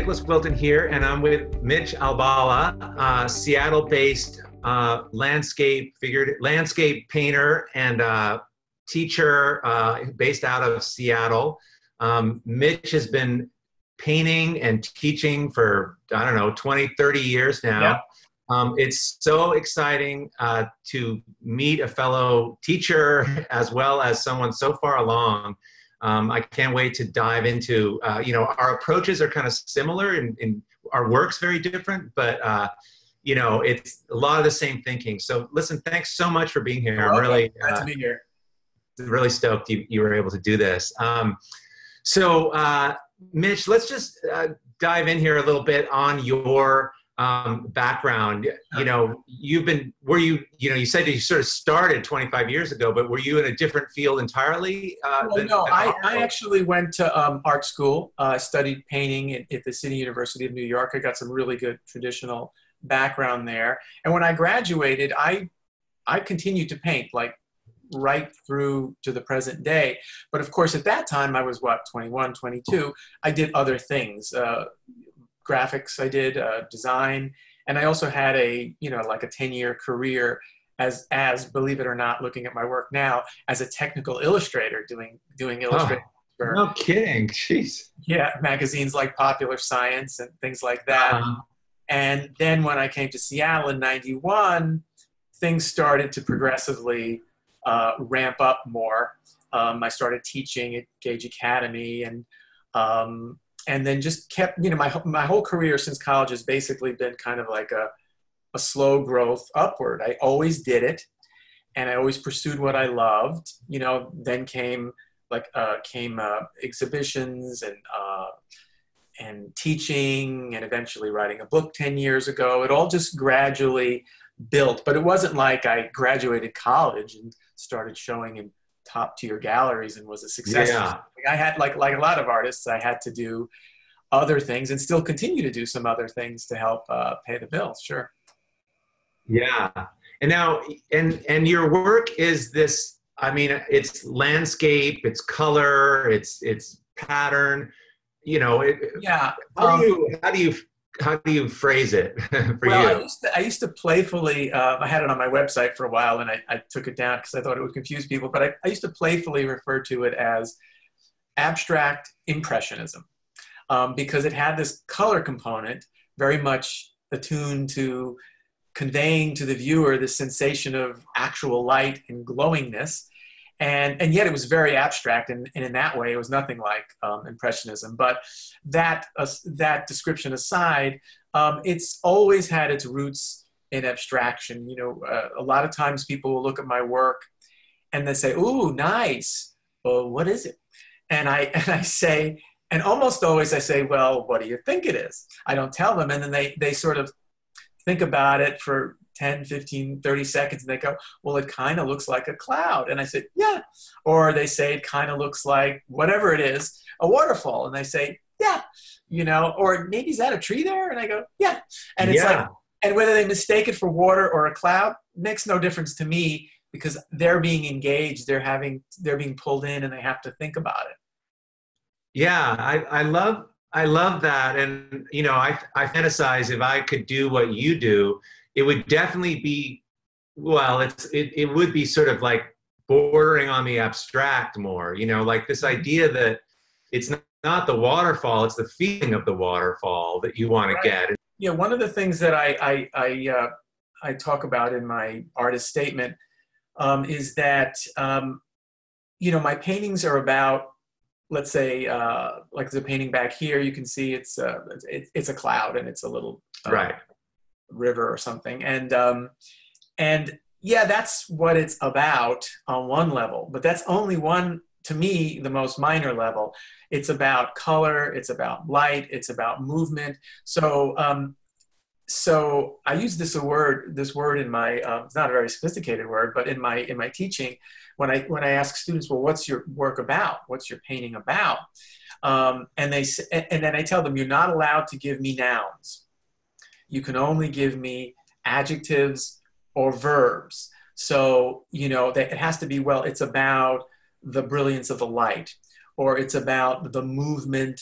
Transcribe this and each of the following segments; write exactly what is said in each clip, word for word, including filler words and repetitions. Nicholas Wilton here, and I'm with Mitch Albala, uh, Seattle-based uh, landscape figured landscape painter and uh, teacher uh, based out of Seattle. Um, Mitch has been painting and teaching for, I don't know, twenty, thirty years now. Yeah. Um, it's so exciting uh, to meet a fellow teacher as well as someone so far along. Um, I can't wait to dive into, uh, you know, our approaches are kind of similar and, and our work's very different, but, uh, you know, it's a lot of the same thinking. So listen, thanks so much for being here. You're I'm really, glad uh, to be here. Really stoked you, you were able to do this. Um, so, uh, Mitch, let's just uh, dive in here a little bit on your Um, background. You know, you've been, were you, you know, you said that you sort of started twenty-five years ago, but were you in a different field entirely? Uh, well, than, no, than I, I actually went to um, art school. I uh, studied painting at, at the City University of New York. I got some really good traditional background there. And when I graduated, I, I continued to paint like right through to the present day. But of course, at that time, I was what, twenty-one, twenty-two, I did other things. Uh, graphics I did, uh, design, and I also had a, you know, like a ten-year career as, as, believe it or not, looking at my work now, as a technical illustrator doing, doing illustration. Oh, for, no kidding, jeez. Yeah, magazines like Popular Science and things like that. Uh-huh. And then when I came to Seattle in ninety-one, things started to progressively uh, ramp up more. Um, I started teaching at Gage Academy and um, and then just kept, you know, my, my whole career since college has basically been kind of like a, a slow growth upward. I always did it, and I always pursued what I loved. You know, then came like uh, came uh, exhibitions and uh, and teaching, and eventually writing a book ten years ago. It all just gradually built, but it wasn't like I graduated college and started showing in top tier galleries and was a success. Yeah. I had, like like a lot of artists, I had to do other things and still continue to do some other things to help uh, pay the bills. Sure. Yeah. And now, and and your work is this, I mean, it's landscape, it's color, it's it's pattern, you know. It, yeah. How, um, do you, how do you how do you phrase it for well, you? I used to, I used to playfully, uh, I had it on my website for a while, and I, I took it down because I thought it would confuse people, but I, I used to playfully refer to it as abstract impressionism, um, because it had this color component very much attuned to conveying to the viewer the sensation of actual light and glowingness. And, and yet it was very abstract, and, and in that way, it was nothing like um, Impressionism. But that, uh, that description aside, um, it's always had its roots in abstraction. You know, uh, a lot of times people will look at my work and they say, ooh, nice, well, what is it? And I, and I say, and almost always I say, well, what do you think it is? I don't tell them, and then they, they sort of think about it for ten, fifteen, thirty seconds, and they go, well, it kind of looks like a cloud. And I said, yeah. Or they say it kind of looks like whatever it is, a waterfall. And they say, yeah, you know, or maybe is that a tree there? And I go, yeah. And it's yeah. like, and whether they mistake it for water or a cloud makes no difference to me, because they're being engaged, they're having, they're being pulled in, and they have to think about it. Yeah, I, I love, I love that. And, you know, I, I fantasize if I could do what you do, it would definitely be, well, it's, it, it would be sort of like bordering on the abstract more, you know, like this idea that it's not, not the waterfall, it's the feeling of the waterfall that you want right. to get. Yeah, one of the things that I, I, I, uh, I talk about in my artist statement um, is that, um, you know, my paintings are about, let's say, uh, like the painting back here, you can see it's, uh, it's, it's a cloud, and it's a little... Uh, right. river or something, and um and yeah, that's what it's about on one level, but that's only one, to me, the most minor level. It's about color, it's about light, it's about movement. So um so I use this word this word in my uh, it's not a very sophisticated word, but in my in my teaching, when I when I ask students, well, what's your work about, what's your painting about, um and they and then I tell them, you're not allowed to give me nouns. You can only give me adjectives or verbs. So, you know, that it has to be, well, it's about the brilliance of the light, or it's about the movement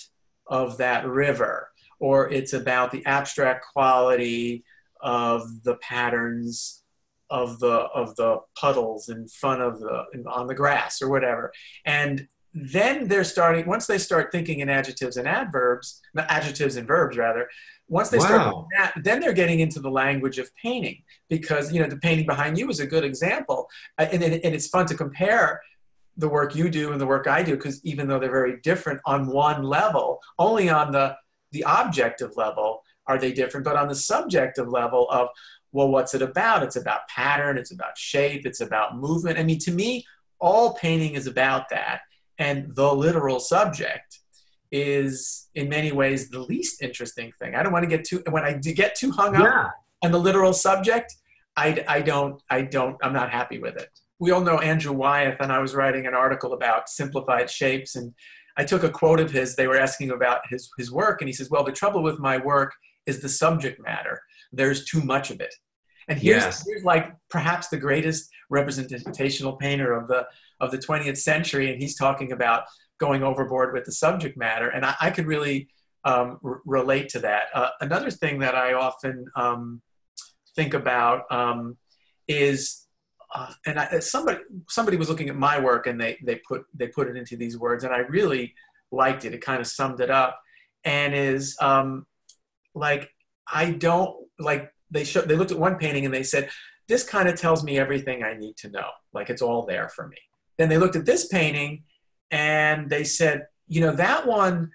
of that river, or it's about the abstract quality of the patterns of the of the puddles in front of the on the grass or whatever. And then they're starting, once they start thinking in adjectives and adverbs, adjectives and verbs rather, once they wow. start doing that, then they're getting into the language of painting, because, you know, the painting behind you is a good example. And, and, and it's fun to compare the work you do and the work I do, because even though they're very different on one level, only on the, the objective level are they different, but on the subjective level of, well, what's it about? It's about pattern, it's about shape, it's about movement. I mean, to me, all painting is about that. And the literal subject is in many ways the least interesting thing. I don't want to get too, when I do get too hung yeah. up on the literal subject, I, I don't, I don't, I'm not happy with it. We all know Andrew Wyeth, and I was writing an article about simplified shapes, and I took a quote of his. They were asking about his, his work, and he says, well, the trouble with my work is the subject matter. There's too much of it. And here's, yes. here's like perhaps the greatest representational painter of the of the twentieth century, and he's talking about going overboard with the subject matter, and I, I could really um, r relate to that. Uh, another thing that I often um, think about um, is, uh, and I, somebody somebody was looking at my work, and they they put they put it into these words, and I really liked it. It kind of summed it up, and is um, like I don't like they show, they looked at one painting and they said, this kind of tells me everything I need to know, like it's all there for me. Then they looked at this painting and they said, you know, that one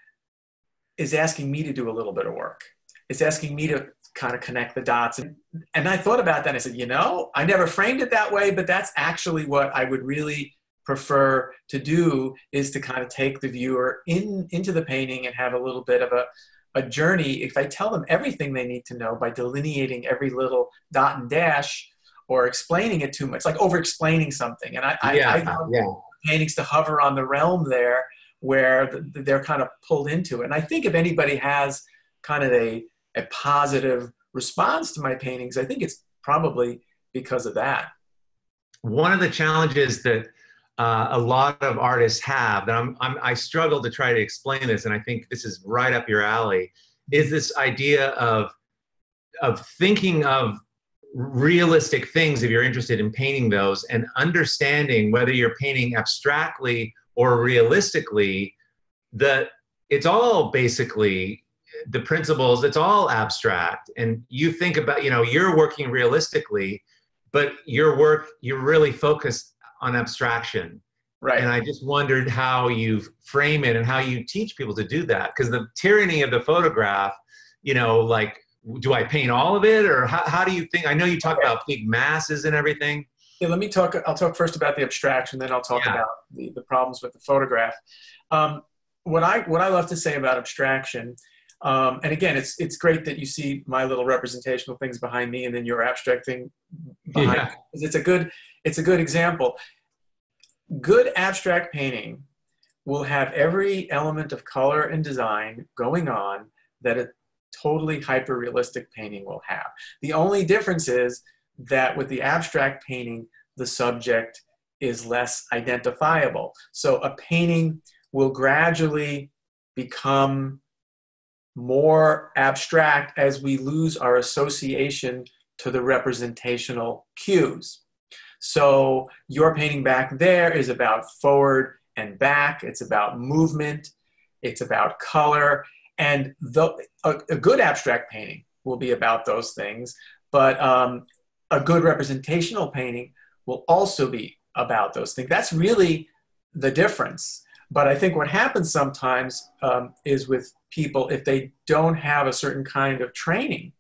is asking me to do a little bit of work. It's asking me to kind of connect the dots. And, and I thought about that and I said, you know, I never framed it that way, but that's actually what I would really prefer to do, is to kind of take the viewer in into the painting and have a little bit of a, a journey. If I tell them everything they need to know by delineating every little dot and dash, or explaining it too much, like over-explaining something. And I, yeah, I, I love yeah. paintings to hover on the realm there where the, they're kind of pulled into it. And I think if anybody has kind of a, a positive response to my paintings, I think it's probably because of that. One of the challenges that uh, a lot of artists have, that I'm, I'm, I struggle to try to explain this, and I think this is right up your alley, is this idea of, of thinking of realistic things, if you're interested in painting those, and understanding whether you're painting abstractly or realistically, that it's all basically the principles, it's all abstract. And you think about, you know, you're working realistically, but your work, you're really focused on abstraction. Right. And I just wondered how you frame it and how you teach people to do that. Because the tyranny of the photograph, you know, like, do I paint all of it, or how, how do you think? I know you talk okay. about big masses and everything. Yeah, let me talk. I'll talk first about the abstraction, then I'll talk yeah. about the, the problems with the photograph. Um, what I what I love to say about abstraction, um, and again, it's it's great that you see my little representational things behind me, and then your abstract thing behind yeah. me. It's a good it's a good example. Good abstract painting will have every element of color and design going on that it. Totally hyper-realistic painting will have. The only difference is that with the abstract painting, the subject is less identifiable. So a painting will gradually become more abstract as we lose our association to the representational cues. So your painting back there is about forward and back. It's about movement. It's about color. And the, a, a good abstract painting will be about those things, but um, a good representational painting will also be about those things. That's really the difference. But I think what happens sometimes um, is with people, if they don't have a certain kind of training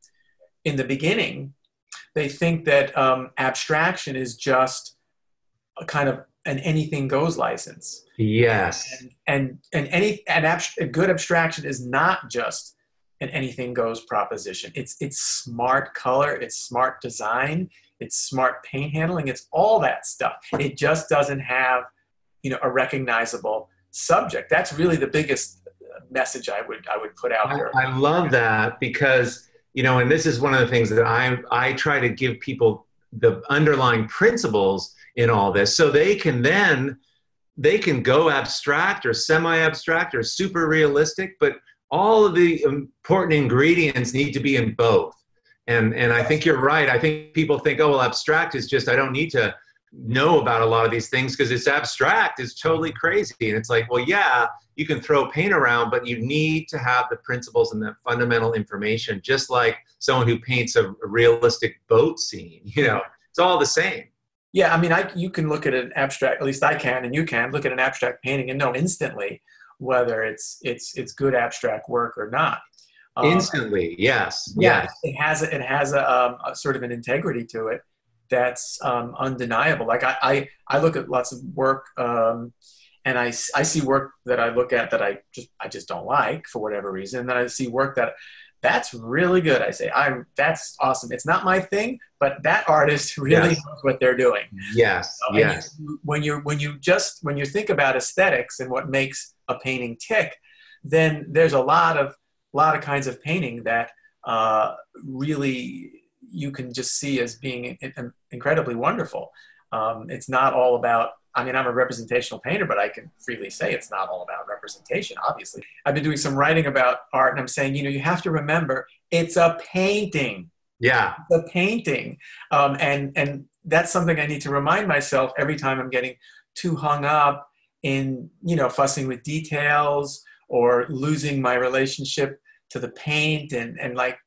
in the beginning, they think that um, abstraction is just a kind of an anything goes license. Yes. And and, and any an abst a good abstraction is not just an anything goes proposition. It's it's smart color, it's smart design, it's smart paint handling, it's all that stuff. It just doesn't have, you know, a recognizable subject. That's really the biggest message I would I would put out I, there. I love that, because, you know, and this is one of the things that I I try to give people the underlying principles in all this, so they can then, they can go abstract or semi-abstract or super realistic, but all of the important ingredients need to be in both. And, and I think you're right. I think people think, oh, well, abstract is just, I don't need to know about a lot of these things because it's abstract. It's totally crazy. And it's like, well, yeah, you can throw paint around, but you need to have the principles and that fundamental information, just like someone who paints a realistic boat scene. You know, it's all the same. Yeah, I mean, I, you can look at an abstract, at least I can, and you can, look at an abstract painting and know instantly whether it's, it's, it's good abstract work or not. Um, instantly, yes. Yeah, yes. It has, a, it has a, um, a sort of an integrity to it that's um, undeniable. Like I, I, I look at lots of work um, and I, I see work that I look at that I just, I just don't like for whatever reason. And then I see work that that's really good. I say, I'm, that's awesome. It's not my thing, but that artist really yes. knows what they're doing. Yes, so, yes. You, when you when you just, when you think about aesthetics and what makes a painting tick, then there's a lot of, lot of kinds of painting that uh, really you can just see as being in, incredibly wonderful. Um, it's not all about, I mean, I'm a representational painter, but I can freely say it's not all about representation, obviously. I've been doing some writing about art, and I'm saying, you know, you have to remember, it's a painting. Yeah. It's a painting. Um, and, and that's something I need to remind myself every time I'm getting too hung up in, you know, fussing with details or losing my relationship to the paint. And, and like,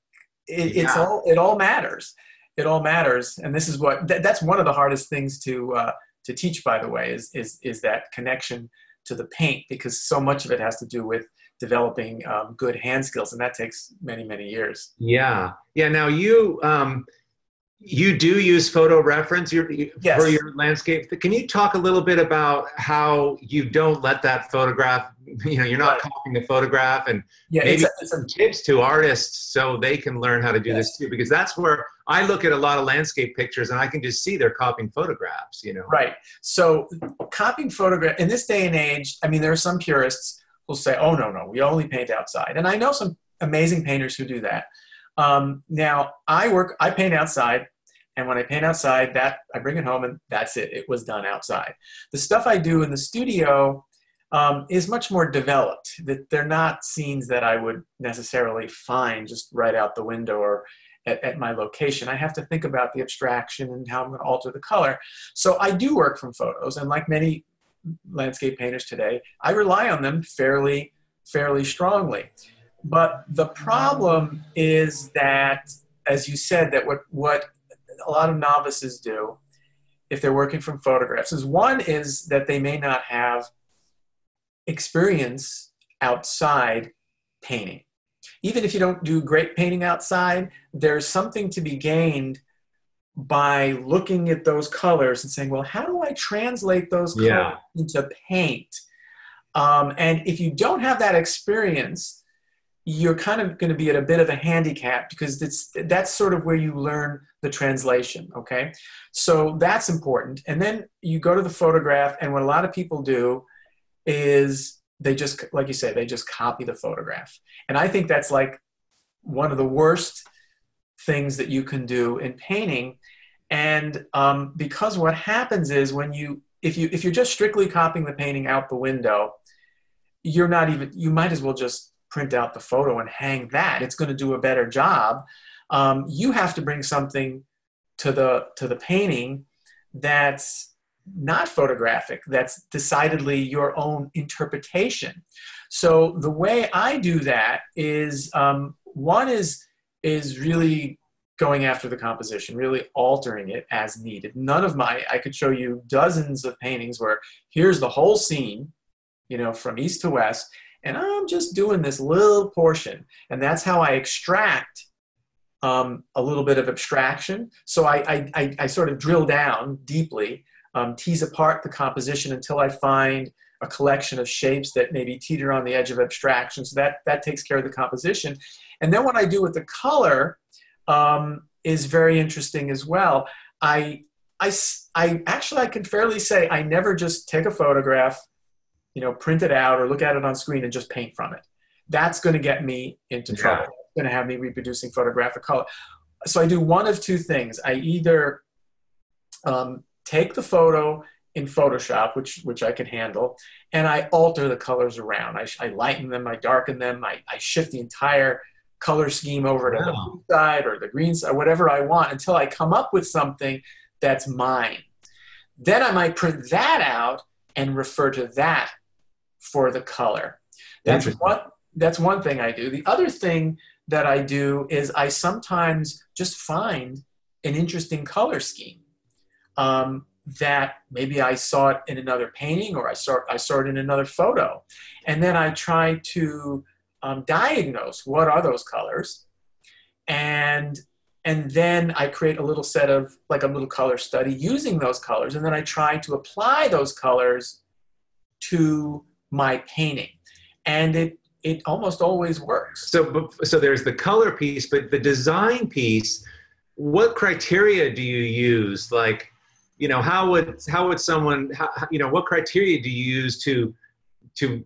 it, yeah. it's all, it all matters. It all matters. And this is what, th that's one of the hardest things to, uh, to teach, by the way, is, is, is that connection to the paint, because so much of it has to do with developing um, good hand skills, and that takes many, many years. Yeah. Yeah. Now you, um, you do use photo reference your, yes. for your landscape. Can you talk a little bit about how you don't let that photograph, you know, you're not right. copying the photograph, and yeah, maybe a, some tips to artists so they can learn how to do yes. this too, because that's where I look at a lot of landscape pictures and I can just see they're copying photographs, you know. Right. So copying photograph in this day and age, I mean, there are some purists who'll say, oh, no, no, we only paint outside. And I know some amazing painters who do that. Um, now I work, I paint outside, and when I paint outside, that I bring it home and that's it. It was done outside. The stuff I do in the studio, um, is much more developed, that they're not scenes that I would necessarily find just right out the window or at, at my location. I have to think about the abstraction and how I'm going to alter the color. So I do work from photos, and like many landscape painters today, I rely on them fairly, fairly strongly. But the problem is that, as you said, that what, what a lot of novices do if they're working from photographs is, one is that they may not have experience outside painting. Even if you don't do great painting outside, there's something to be gained by looking at those colors and saying, well, how do I translate those colors yeah. into paint? Um, and if you don't have that experience, you're kind of going to be at a bit of a handicap, because it's, that's sort of where you learn the translation, okay? So that's important. And then you go to the photograph, and what a lot of people do is they just, like you say, they just copy the photograph. And I think that's like one of the worst things that you can do in painting. And um, because what happens is when you, if you, if you're just strictly copying the painting out the window, you're not even, you might as well just print out the photo and hang that. It's going to do a better job. Um, you have to bring something to the, to the painting that's not photographic, that's decidedly your own interpretation. So the way I do that is, um, one is, is really going after the composition, really altering it as needed. None of my, I could show you dozens of paintings where here's the whole scene, you know, from east to west, and I'm just doing this little portion. And that's how I extract um, a little bit of abstraction. So I, I, I, I sort of drill down deeply, um, tease apart the composition until I find a collection of shapes that maybe teeter on the edge of abstraction. So that, that takes care of the composition. And then what I do with the color um, is very interesting as well. I, I, I actually, I can fairly say I never just take a photograph, you know, print it out or look at it on screen and just paint from it. That's going to get me into yeah. trouble. It's going to have me reproducing photographic color. So I do one of two things. I either um, take the photo in Photoshop, which, which I can handle, and I alter the colors around. I, I lighten them, I darken them, I, I shift the entire color scheme over to wow. the blue side or the green side, whatever I want, until I come up with something that's mine. Then I might print that out and refer to that for the color. That's one, that's one thing I do. The other thing that I do is I sometimes just find an interesting color scheme um, that maybe I saw it in another painting, or I saw, I saw it in another photo. And then I try to um, diagnose what are those colors. And, and then I create a little set of, like a little color study using those colors. And then I try to apply those colors to my painting. And it, it almost always works. So, so there's the color piece, but the design piece, what criteria do you use? Like, you know, how would, how would someone, how, you know, what criteria do you use to, to,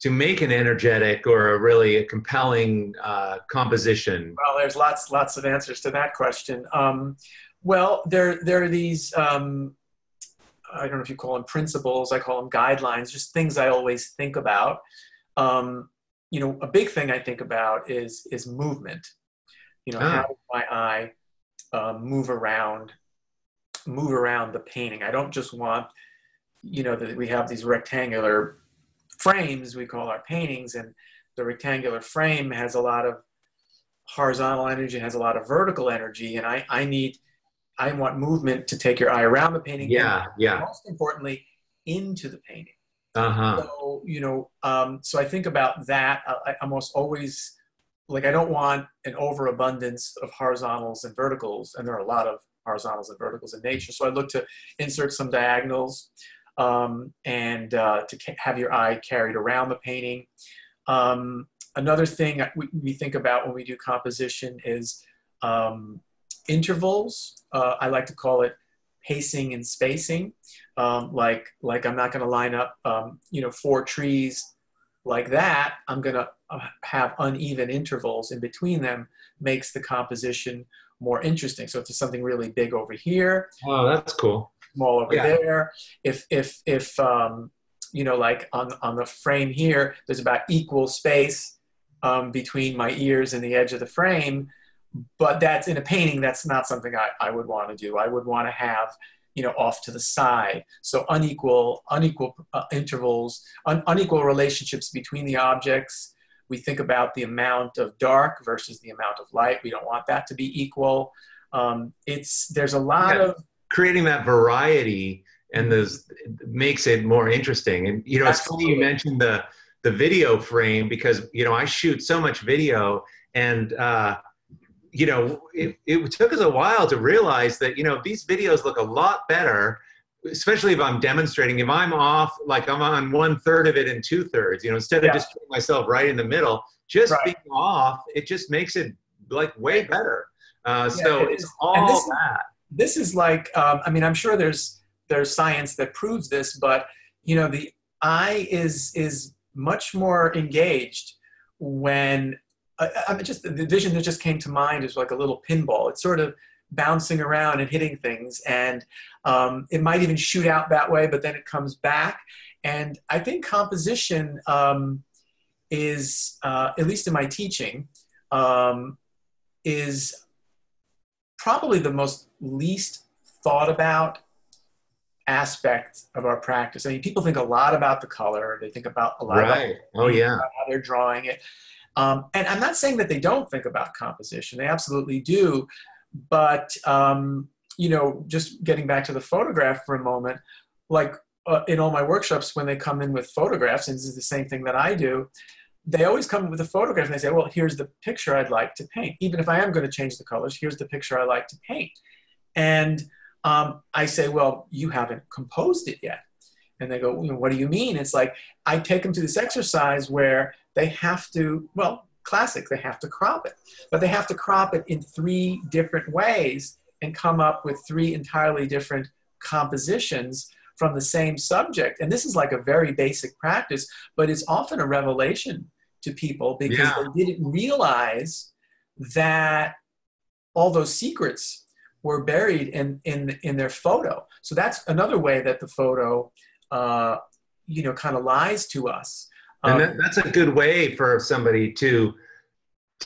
to make an energetic or a really a compelling uh, composition? Well, there's lots, lots of answers to that question. Um, well, there, there are these, um, I don't know if you call them principles, I call them guidelines, just things I always think about. Um, you know, a big thing I think about is, is movement. You know, ah. how does my eye uh, move around, move around the painting? I don't just want, you know, that we have these rectangular frames we call our paintings, and the rectangular frame has a lot of horizontal energy, has a lot of vertical energy. And I, I need, I want movement to take your eye around the painting. Yeah. And yeah. most importantly, into the painting. Uh-huh. So, you know, um, so I think about that. I, I almost always, like, I don't want an overabundance of horizontals and verticals, and there are a lot of horizontals and verticals in nature. So I look to insert some diagonals um, and uh, to have your eye carried around the painting. Um, another thing we, we think about when we do composition is um, intervals. Uh, I like to call it pacing and spacing. Um, like, like I'm not going to line up, um, you know, four trees like that. I'm going to have uneven intervals in between them, makes the composition more interesting. So if there's something really big over here, oh, that's cool. Small over yeah. there. If, if, if, um, you know, like on, on the frame here, there's about equal space um, between my ears and the edge of the frame. But that's in a painting, that's not something I, I would want to do. I would want to have, you know, off to the side. So unequal, unequal uh, intervals, un unequal relationships between the objects. We think about the amount of dark versus the amount of light. We don't want that to be equal. Um, it's, there's a lot yeah, of... Creating that variety and those makes it more interesting. And, you know, absolutely. It's funny you mentioned the, the video frame, because, you know, I shoot so much video, and, uh, you know, it, it took us a while to realize that, you know, these videos look a lot better, especially if I'm demonstrating, if I'm off, like I'm on one third of it and two thirds, you know, instead of yeah. just putting myself right in the middle, just right. being off, it just makes it like way better. Uh, yeah, so it it's all this, that. This is like, um, I mean, I'm sure there's, there's science that proves this, but, you know, the eye is, is much more engaged when, I, I just, the vision that just came to mind is like a little pinball. It's sort of bouncing around and hitting things, and um, it might even shoot out that way, but then it comes back. And I think composition um, is, uh, at least in my teaching, um, is probably the most least thought about aspect of our practice. I mean, people think a lot about the color. They think about a lot right. about, oh, yeah. about how they're drawing it. Um, and I'm not saying that they don't think about composition. They absolutely do. But, um, you know, just getting back to the photograph for a moment, like uh, in all my workshops, when they come in with photographs, and this is the same thing that I do, they always come with a photograph and they say, well, here's the picture I'd like to paint. Even if I am going to change the colors, here's the picture I like to paint. And um, I say, well, you haven't composed it yet. And they go, well, what do you mean? It's like, I take them to this exercise where they have to, well, classic, they have to crop it. But they have to crop it in three different ways and come up with three entirely different compositions from the same subject. And this is like a very basic practice, but it's often a revelation to people, because yeah. they didn't realize that all those secrets were buried in, in, in their photo. So that's another way that the photo, uh, you know, kind of lies to us. Um, and that, that's a good way for somebody to,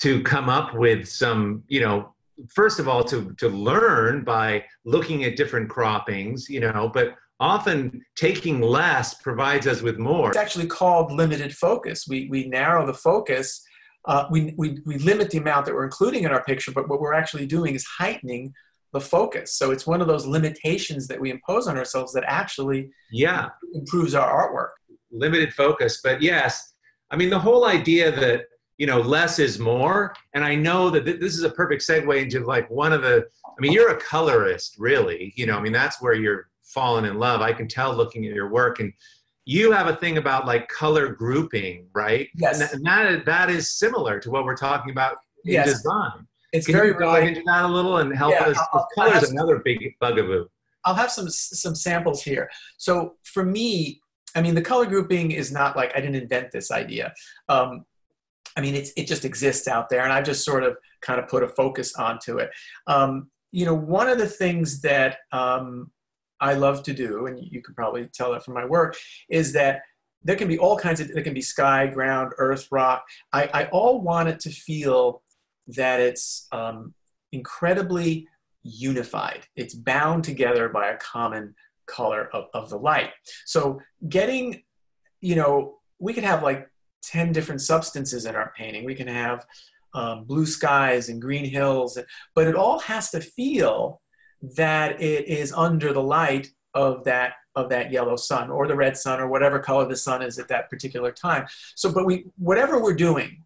to come up with some, you know, first of all, to, to learn by looking at different croppings, you know, but often taking less provides us with more. It's actually called limited focus. We, we narrow the focus. Uh, we, we, we limit the amount that we're including in our picture, but what we're actually doing is heightening the focus. So it's one of those limitations that we impose on ourselves that actually yeah. improves our artwork. Limited focus, but yes. I mean, the whole idea that, you know, less is more. And I know that th this is a perfect segue into like one of the, I mean, you're a colorist, really, you know, I mean, that's where you're fallen in love. I can tell looking at your work, and you have a thing about like color grouping, right? Yes. And, th and that, that is similar to what we're talking about in yes. design. It's can very you dive into that a little and help yeah, us? Color is another big bugaboo. I'll have some, some samples here. So for me, I mean, the color grouping is not like, I didn't invent this idea. Um, I mean, it's, it just exists out there, and I've just sort of kind of put a focus onto it. Um, you know, one of the things that um, I love to do, and you can probably tell that from my work, is that there can be all kinds of, there can be sky, ground, earth, rock. I, I all want it to feel that it's um, incredibly unified. It's bound together by a common color of, of the light. So getting, you know, we could have like ten different substances in our painting. We can have um, blue skies and green hills, but it all has to feel that it is under the light of that, of that yellow sun or the red sun or whatever color the sun is at that particular time. So, but we, whatever we're doing,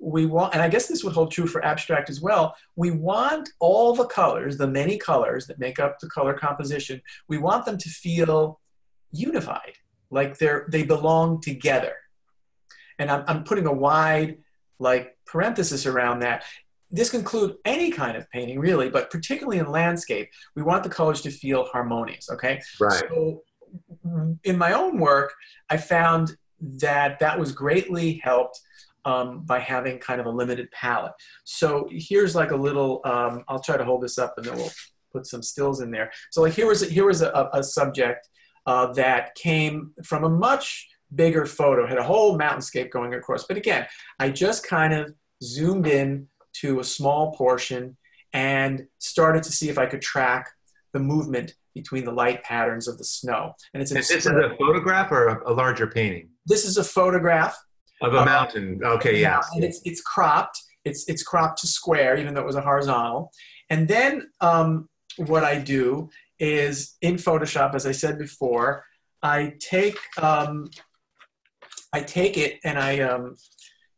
we want, and I guess this would hold true for abstract as well, we want all the colors, the many colors that make up the color composition, we want them to feel unified, like they're, they belong together. And I'm, I'm putting a wide like parenthesis around that. This can include any kind of painting really, but particularly in landscape, we want the colors to feel harmonious, okay? Right. So in my own work, I found that that was greatly helped um, by having kind of a limited palette. So here's like a little, um, I'll try to hold this up and then we'll put some stills in there. So like here was a, here was a, a subject uh, that came from a much bigger photo, had a whole mountainscape going across. But again, I just kind of zoomed in to a small portion and started to see if I could track the movement between the light patterns of the snow. And it's this is a photograph or a, a larger painting? This is a photograph. Of a um, mountain, okay, yeah. And it's, it's cropped, it's, it's cropped to square, even though it was a horizontal. And then um, what I do is, in Photoshop, as I said before, I take, um, I take it and I um,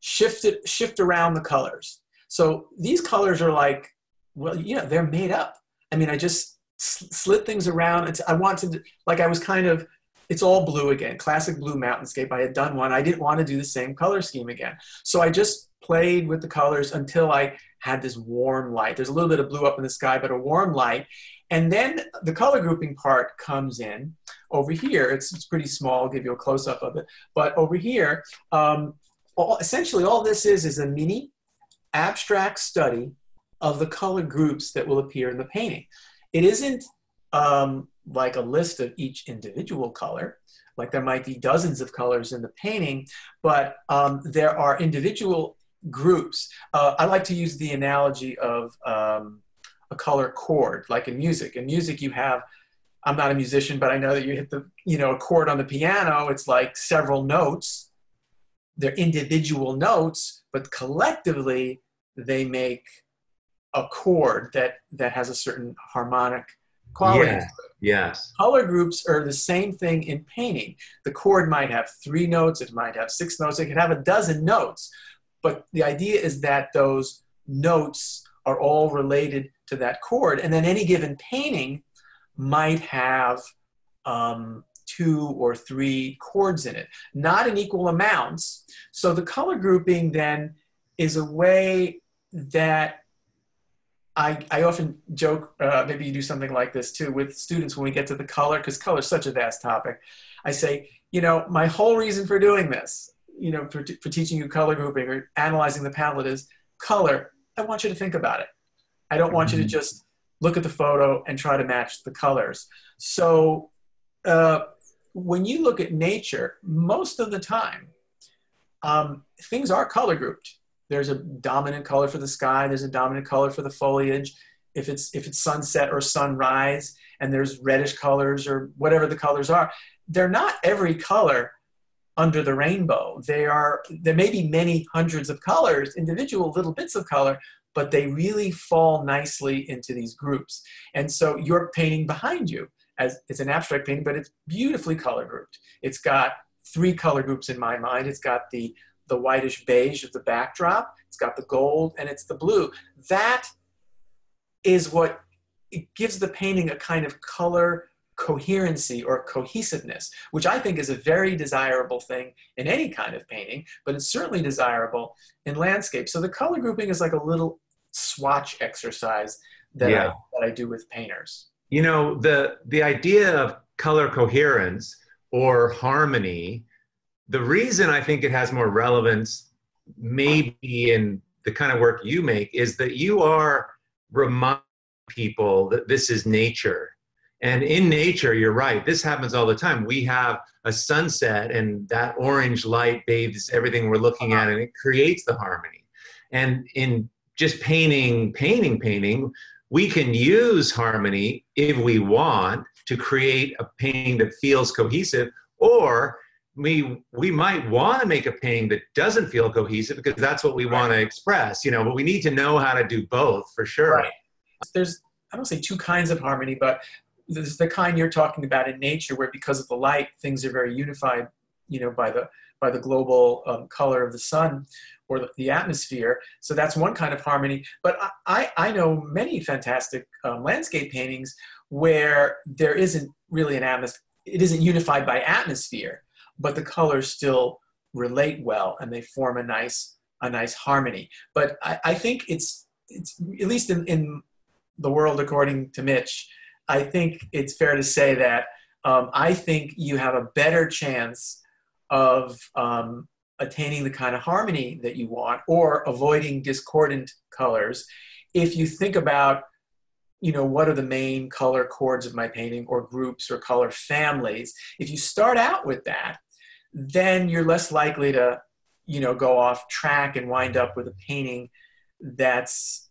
shift it, shift around the colors. So these colors are like, well, you know, they're made up. I mean, I just sl slid things around. It's, I wanted, like I was kind of, it's all blue again, classic blue mountainscape. I had done one. I didn't want to do the same color scheme again. So I just played with the colors until I had this warm light. There's a little bit of blue up in the sky, but a warm light. And then the color grouping part comes in. Over here, it's, it's pretty small. I'll give you a close-up of it. But over here, um, all, essentially all this is is a mini abstract study of the color groups that will appear in the painting. It isn't um, like a list of each individual color, like there might be dozens of colors in the painting, but um, there are individual groups. Uh, I like to use the analogy of um, a color chord, like in music. In music you have, I'm not a musician, but I know that you hit the, you know, a chord on the piano, it's like several notes. They're individual notes, but collectively they make a chord that, that has a certain harmonic quality. Yeah, yes. Color groups are the same thing in painting. The chord might have three notes, it might have six notes, it could have a dozen notes. But the idea is that those notes are all related to that chord. And then any given painting might have um, two or three chords in it, not in equal amounts. So the color grouping then is a way that I, I often joke, uh, maybe you do something like this too, with students when we get to the color, because color is such a vast topic. I say, you know, my whole reason for doing this, you know, for, for teaching you color grouping or analyzing the palette is color. I want you to think about it. I don't want you to just look at the photo and try to match the colors. So uh, when you look at nature, most of the time, um, things are color grouped. There's a dominant color for the sky. There's a dominant color for the foliage. If it's, if it's sunset or sunrise, and there's reddish colors or whatever the colors are, they're not every color under the rainbow. They are, there may be many hundreds of colors, individual little bits of color, but they really fall nicely into these groups. And so your painting behind you, as it's an abstract painting, but it's beautifully color grouped. It's got three color groups in my mind. It's got the, the whitish beige of the backdrop, it's got the gold, and it's the blue. That is what it gives the painting a kind of color coherency or cohesiveness, which I think is a very desirable thing in any kind of painting, but it's certainly desirable in landscape. So the color grouping is like a little swatch exercise that, yeah. I, that I do with painters. You know, the, the idea of color coherence or harmony, the reason I think it has more relevance maybe in the kind of work you make is that you are reminding people that this is nature. And in nature, you're right, this happens all the time. We have a sunset and that orange light bathes everything we're looking at and it creates the harmony. And in just painting, painting, painting, we can use harmony if we want to create a painting that feels cohesive, or we, we might want to make a painting that doesn't feel cohesive because that's what we want to express, you know, but we need to know how to do both for sure. Right. There's, I don't say two kinds of harmony, but there's the kind you're talking about in nature where because of the light, things are very unified, you know, by the, by the global um, color of the sun or the, the atmosphere. So that's one kind of harmony. But I, I know many fantastic um, landscape paintings where there isn't really an atmosphere. It isn't unified by atmosphere, but the colors still relate well and they form a nice, a nice harmony. But I, I think it's, it's at least in, in the world, according to Mitch, I think it's fair to say that um, I think you have a better chance of um, attaining the kind of harmony that you want or avoiding discordant colors if you think about, you know, what are the main color chords of my painting or groups or color families. If you start out with that, then you're less likely to, you know, go off track and wind up with a painting that's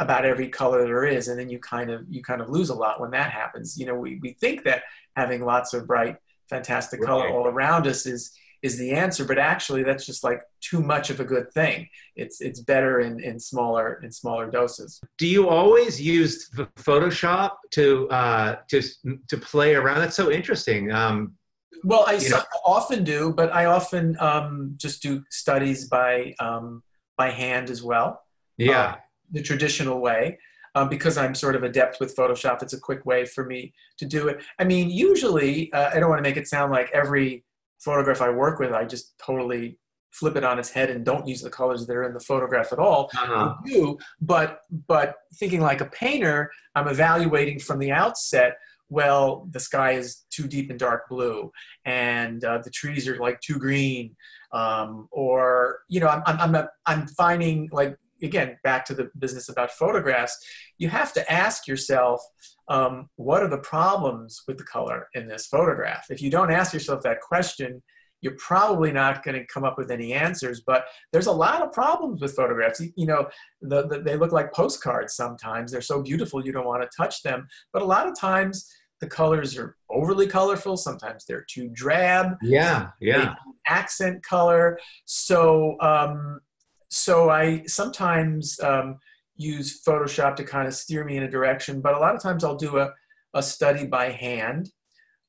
about every color there is, and then you kind of you kind of lose a lot when that happens. You know, we, we think that having lots of bright, fantastic color all around us is is the answer, but actually that's just like too much of a good thing. It's it's better in, in smaller in smaller doses. Do you always use Photoshop to uh, to to play around? That's so interesting. Um, well, I so, often do, but I often um, just do studies by um, by hand as well. Yeah. Um, the traditional way, um, because I'm sort of adept with Photoshop. It's a quick way for me to do it. I mean, usually, uh, I don't want to make it sound like every photograph I work with, I just totally flip it on its head and don't use the colors that are in the photograph at all. Uh-huh. I do, but, but thinking like a painter, I'm evaluating from the outset, well, the sky is too deep and dark blue, and uh, the trees are like too green, um, or, you know, I'm, I'm, I'm, a, I'm finding like, again, back to the business about photographs, you have to ask yourself, um, what are the problems with the color in this photograph? If you don't ask yourself that question, you're probably not going to come up with any answers, but there's a lot of problems with photographs. You, you know, the, the, they look like postcards sometimes. They're so beautiful you don't want to touch them, but a lot of times the colors are overly colorful. Sometimes they're too drab. Yeah, yeah. Accent color. So, um, So I sometimes um, use Photoshop to kind of steer me in a direction, but a lot of times I'll do a, a study by hand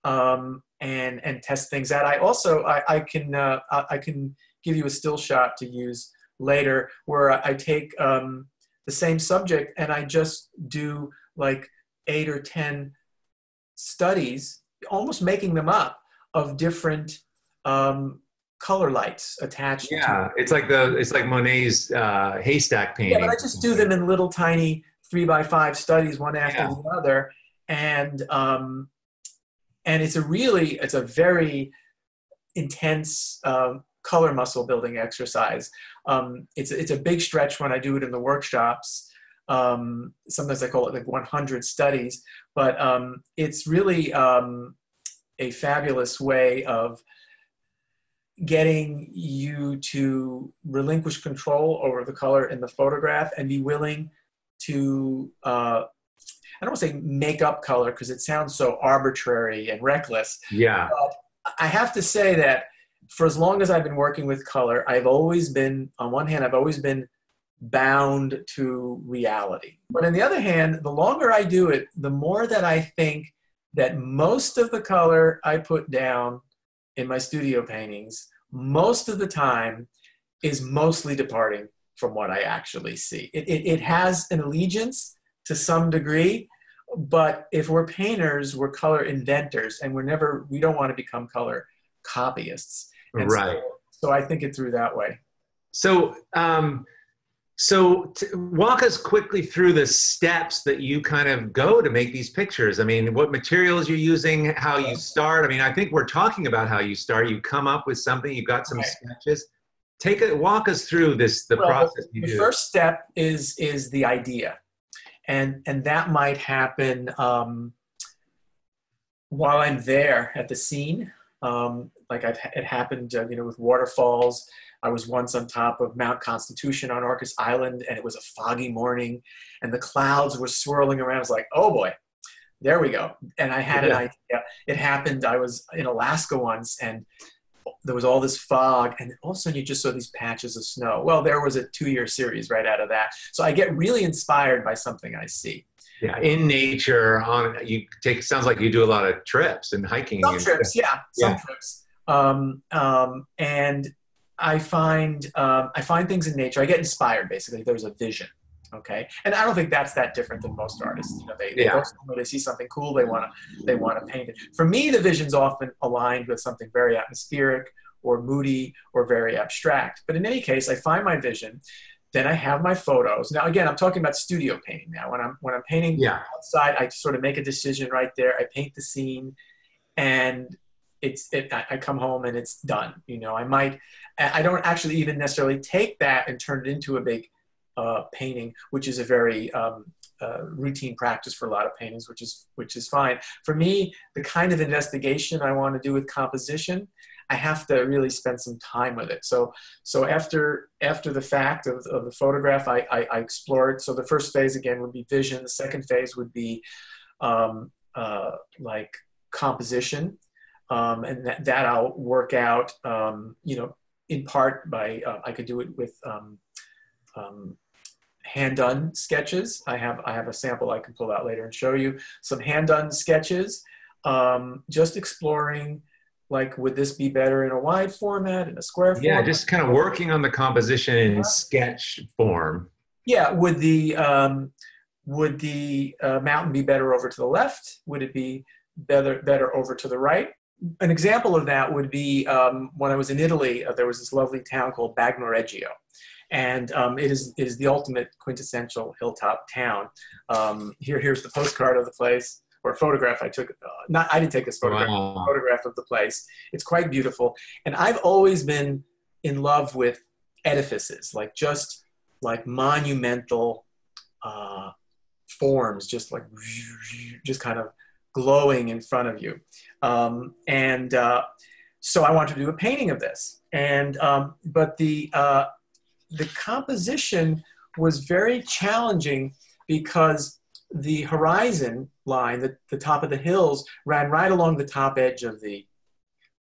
um, and, and test things out. I also, I, I, can, uh, I can give you a still shot to use later where I take um, the same subject and I just do like eight or ten studies, almost making them up, of different um, color lights attached. Yeah, to it's like the it's like Monet's uh, haystack painting. Yeah, but I just do them in little tiny three by five studies, one after yeah. the other, and um, and it's a really it's a very intense uh, color muscle building exercise. Um, it's it's a big stretch when I do it in the workshops, Um, sometimes I call it like one hundred studies, but um, it's really um, a fabulous way of getting you to relinquish control over the color in the photograph and be willing to, uh, I don't want to say make up color because it sounds so arbitrary and reckless. Yeah. But I have to say that for as long as I've been working with color, I've always been, on one hand, I've always been bound to reality. But on the other hand, the longer I do it, the more that I think that most of the color I put down in my studio paintings, most of the time, is mostly departing from what I actually see. It, it, it has an allegiance to some degree, but if we're painters, we're color inventors, and we're never, we don't want to become color copyists. And right. So, so I think it through that way. So, um, so t walk us quickly through the steps that you kind of go to make these pictures. I mean, what materials you're using, how you start. I mean, I think we're talking about how you start. You come up with something, you've got some okay. sketches. Take a, walk us through this, the well, process you the do. The first step is, is the idea. And, and that might happen um, while I'm there at the scene. Um, like I've, it happened, uh, you know, with waterfalls. I was once on top of Mount Constitution on Orcas Island, and it was a foggy morning, and the clouds were swirling around. I was like, oh boy, there we go. And I had yeah. an idea. It happened. I was in Alaska once, and there was all this fog, and all of a sudden you just saw these patches of snow. Well, there was a two-year series right out of that. So I get really inspired by something I see. Yeah, in nature, on you take. Sounds like you do a lot of trips and hiking. Some and trips, yeah, some yeah. trips. Um, um, and I find um, I find things in nature. I get inspired. Basically, there's a vision. Okay, and I don't think that's that different than most artists. You know, they yeah. they, they see something cool, they wanna they wanna paint it. For me, the vision's often aligned with something very atmospheric or moody or very abstract. But in any case, I find my vision. Then I have my photos. Now, again, I'm talking about studio painting now. When I'm, when I'm painting yeah. outside, I sort of make a decision right there. I paint the scene and it's, it, I come home and it's done. You know, I might, I don't actually even necessarily take that and turn it into a big uh, painting, which is a very um, uh, routine practice for a lot of paintings, which is, which is fine. For me, the kind of investigation I want to do with composition, I have to really spend some time with it. So, so after, after the fact of, of the photograph, I, I, I explored. So the first phase, again, would be vision. The second phase would be um, uh, like composition. Um, and that, that I'll work out, um, you know, in part by, uh, I could do it with um, um, hand-done sketches. I have, I have a sample I can pull out later and show you. Some hand-done sketches, um, just exploring, like, would this be better in a wide format, in a square format? Yeah, just kind of working on the composition in sketch form. Yeah, would the, um, would the uh, mountain be better over to the left? Would it be better, better over to the right? An example of that would be um, when I was in Italy, uh, there was this lovely town called Bagnoreggio. And um, it is, it is the ultimate quintessential hilltop town. Um, here, here's the postcard of the place. Or a photograph I took, uh, not, I didn't take this photograph, wow. a photograph of the place. It's quite beautiful. And I've always been in love with edifices, like just like monumental uh, forms, just like, just kind of glowing in front of you. Um, and uh, so I wanted to do a painting of this. And, um, but the, uh, the composition was very challenging because the horizon line, the, the top of the hills, ran right along the top edge of the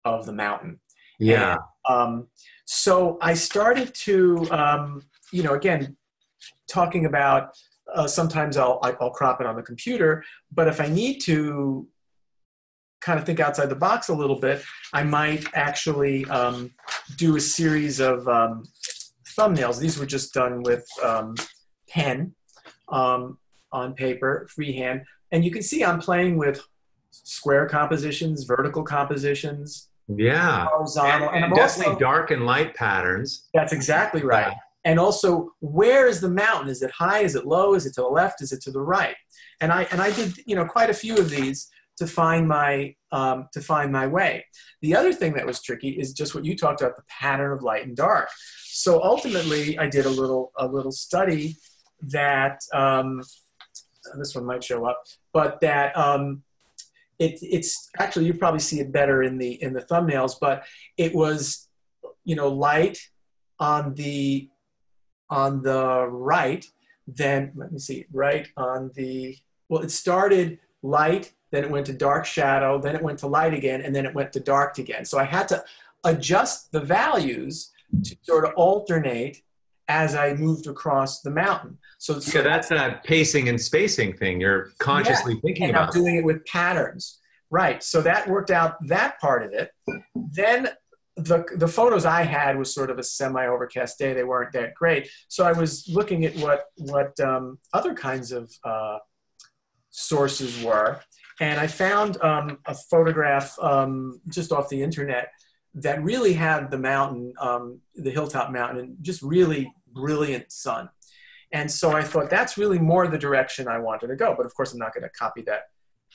of the mountain. Yeah. And, um, so I started to, um, you know, again, talking about uh, sometimes I'll, I'll crop it on the computer, but if I need to kind of think outside the box a little bit, I might actually um, do a series of um, thumbnails. These were just done with um, pen. Um, on paper, freehand. And you can see I'm playing with square compositions, vertical compositions. Yeah. Horizontal. And, and, and definitely also, dark and light patterns. That's exactly right. Yeah. And also, where is the mountain? Is it high? Is it low? Is it to the left? Is it to the right? And I, and I did, you know, quite a few of these to find my, um, to find my way. The other thing that was tricky is just what you talked about, the pattern of light and dark. So ultimately I did a little, a little study that um, this one might show up, but that um, it, it's actually, you probably see it better in the in the thumbnails, but it was, you know, light on the on the right. Then let me see, right on the, well, it started light, then it went to dark shadow, then it went to light again, and then it went to dark again. So I had to adjust the values to sort of alternate as I moved across the mountain. So, so yeah, that's that pacing and spacing thing. You're consciously yeah, thinking and about. I'm doing it with patterns. Right, so that worked out that part of it. Then the, the photos I had was sort of a semi-overcast day. They weren't that great. So I was looking at what, what um, other kinds of uh, sources were. And I found um, a photograph um, just off the internet that really had the mountain, um, the hilltop mountain, and just really brilliant sun. And so I thought that's really more the direction I wanted to go. But of course, I'm not going to copy that,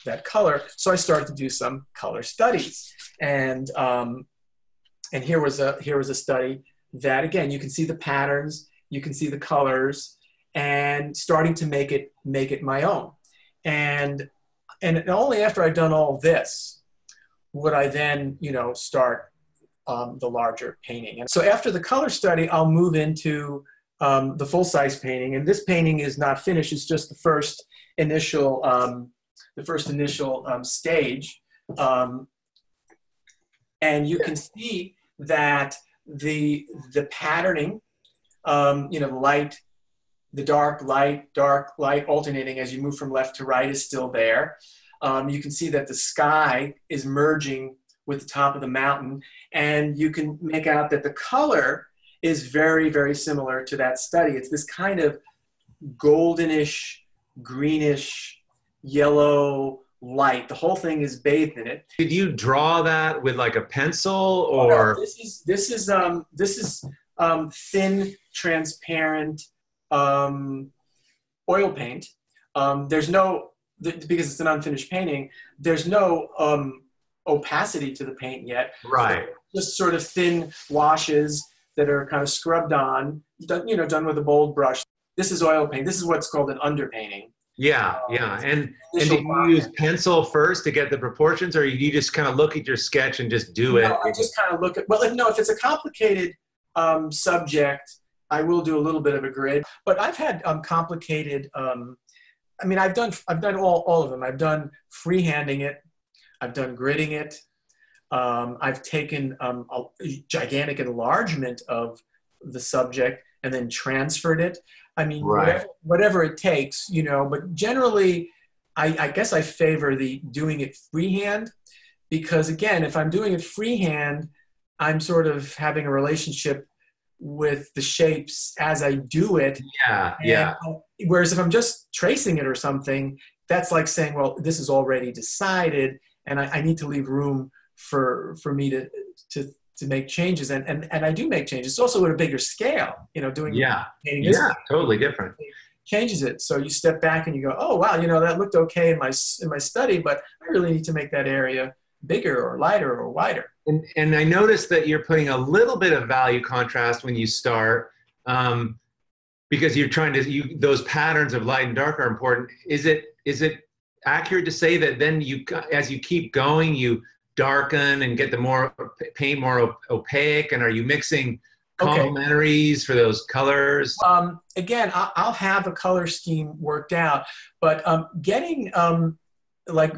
that color. So I started to do some color studies. And, um, and here, was a, here was a study that, again, you can see the patterns, you can see the colors, and starting to make it, make it my own. And, and only after I'd done all this would I then, you know, start Um, the larger painting. And so after the color study, I'll move into um, the full-size painting. And this painting is not finished. It's just the first initial, um, the first initial um, stage. Um, and you can see that the, the patterning, um, you know, light, the dark, light, dark, light, alternating as you move from left to right is still there. Um, you can see that the sky is merging with the top of the mountain. And you can make out that the color is very, very similar to that study. It's this kind of goldenish, greenish, yellow light. The whole thing is bathed in it. Did you draw that with like a pencil or? No, this is, this is, um, this is um, thin, transparent um, oil paint. Um, there's no, th because it's an unfinished painting, there's no, um, opacity to the paint yet. Right. Just sort of thin washes that are kind of scrubbed on, done, you know, done with a bold brush. This is oil paint. This is what's called an underpainting. Yeah, um, yeah. And, and did you use pencil first to get the proportions, or you just kind of look at your sketch and just do it? No, I just kind of look at, well, if, no, if it's a complicated um, subject, I will do a little bit of a grid. But I've had um, complicated, um, I mean, I've done, I've done all, all of them. I've done freehanding it. I've done gridding it. Um, I've taken um, a gigantic enlargement of the subject and then transferred it. I mean, right. whatever, whatever it takes, you know, but generally, I, I guess I favor the doing it freehand because, again, if I'm doing it freehand, I'm sort of having a relationship with the shapes as I do it. Yeah, and, yeah. Whereas if I'm just tracing it or something, that's like saying, well, this is already decided. And I, I need to leave room for, for me to, to, to make changes. And, and, and I do make changes. It's also at a bigger scale, you know, doing. Yeah, yeah, totally different. Changes it. So you step back and you go, oh, wow, you know, that looked okay in my, in my study, but I really need to make that area bigger or lighter or wider. And, and I noticed that you're putting a little bit of value contrast when you start, um, because you're trying to, you, those patterns of light and dark are important. Is it, is it, accurate to say that then you, as you keep going, you darken and get the more paint more opaque, and are you mixing complementaries okay. for those colors? Um, again, I'll have a color scheme worked out, but um, getting um, like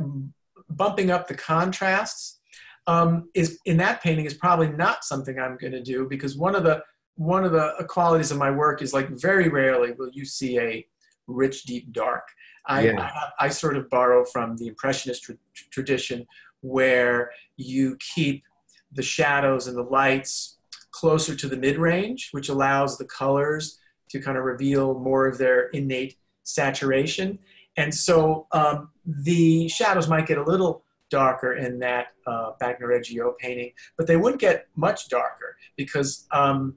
bumping up the contrasts um, is in that painting is probably not something I'm going to do because one of the one of the qualities of my work is like very rarely will you see a rich deep dark. I, yeah. I, I sort of borrow from the Impressionist tra tradition where you keep the shadows and the lights closer to the mid-range, which allows the colors to kind of reveal more of their innate saturation. And so um, the shadows might get a little darker in that uh, Bagnoreggio painting, but they wouldn't get much darker because um,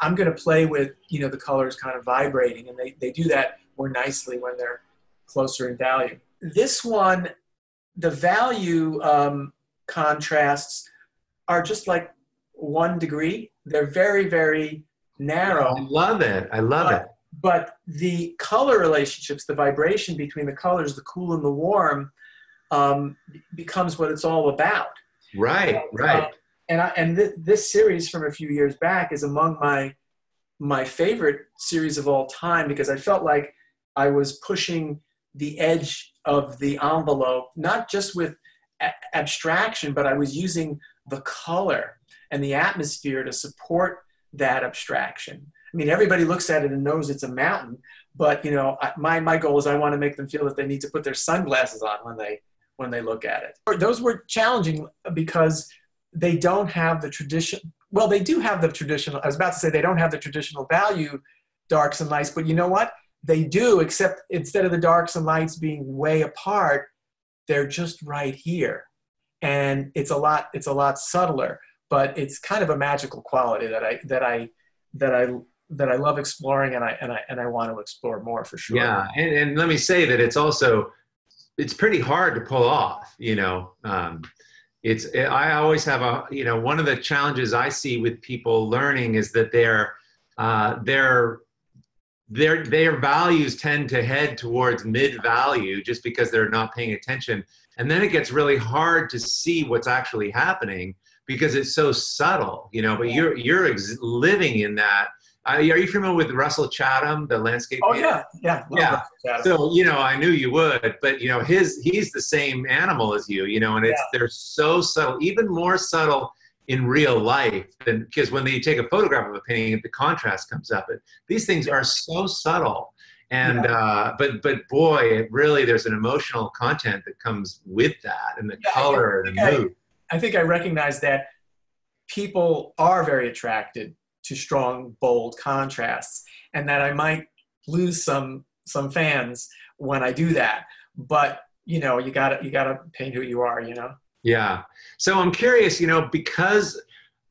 I'm going to play with, you know, the colors kind of vibrating, and they, they do that more nicely when they're closer in value. This one, the value um, contrasts are just like one degree. They're very, very narrow. I love it. I love but, it. But the color relationships, the vibration between the colors, the cool and the warm, um, becomes what it's all about. Right, uh, right. Uh, and I, and th this series from a few years back is among my my favorite series of all time, because I felt like I was pushing the edge of the envelope, not just with a abstraction, but I was using the color and the atmosphere to support that abstraction. I mean, everybody looks at it and knows it's a mountain, but you know, my, my goal is I want to make them feel that they need to put their sunglasses on when they, when they look at it. Those were challenging because they don't have the tradition. Well, they do have the traditional, I was about to say they don't have the traditional value, darks and lights, but you know what? They do, except instead of the darks and lights being way apart, they're just right here. And it's a lot, it's a lot subtler, but it's kind of a magical quality that I, that I, that I, that I love exploring, and I, and I, and I want to explore more for sure. Yeah. And, and let me say that it's also, it's pretty hard to pull off, you know, um, it's, it, I always have a, you know, one of the challenges I see with people learning is that their, uh, their, their, their values tend to head towards mid value just because they're not paying attention. And then it gets really hard to see what's actually happening because it's so subtle, you know, but you're, you're ex living in that. Uh, are you familiar with Russell Chatham, the landscape? Oh painter? yeah. Yeah. yeah. So, you know, I knew you would, but you know, his, he's the same animal as you, you know, and it's, yeah. they're so subtle, even more subtle in real life than, because when they take a photograph of a painting, the contrast comes up. It, these things yeah. are so subtle. And, yeah. uh, but, but boy, it really, there's an emotional content that comes with that, and the yeah, color and the I, mood. I think I recognize that people are very attracted to strong, bold contrasts, and that I might lose some, some fans when I do that. But, you know, you gotta, you gotta paint who you are, you know? Yeah. So I'm curious, you know, because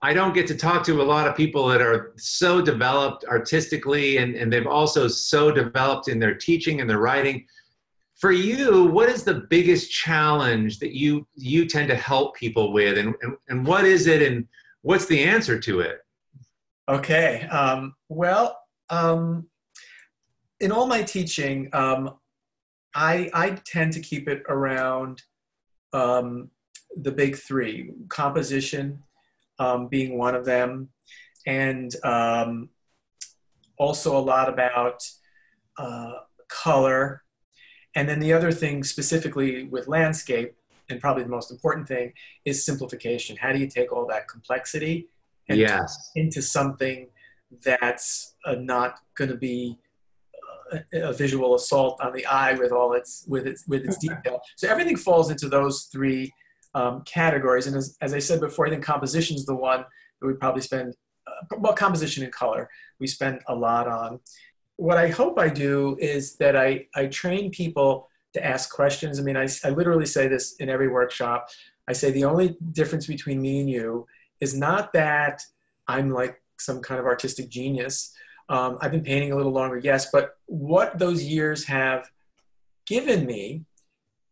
I don't get to talk to a lot of people that are so developed artistically, and, and they've also so developed in their teaching and their writing. For you, what is the biggest challenge that you, you tend to help people with, and, and, and what is it, and what's the answer to it? Okay. Um, well, um, in all my teaching, um, I, I tend to keep it around um, the big three, composition um, being one of them, and um, also a lot about uh, color. And then the other thing specifically with landscape, and probably the most important thing, is simplification. How do you take all that complexity and yes. into something that's uh, not going to be uh, a visual assault on the eye with all its with its with its detail. So everything falls into those three um, categories. And as, as I said before, I think composition is the one that we probably spend uh, well, composition and color we spend a lot on. What I hope I do is that I I train people to ask questions. I mean, I I literally say this in every workshop. I say the only difference between me and you is not that I'm like some kind of artistic genius. Um, I've been painting a little longer, yes, but what those years have given me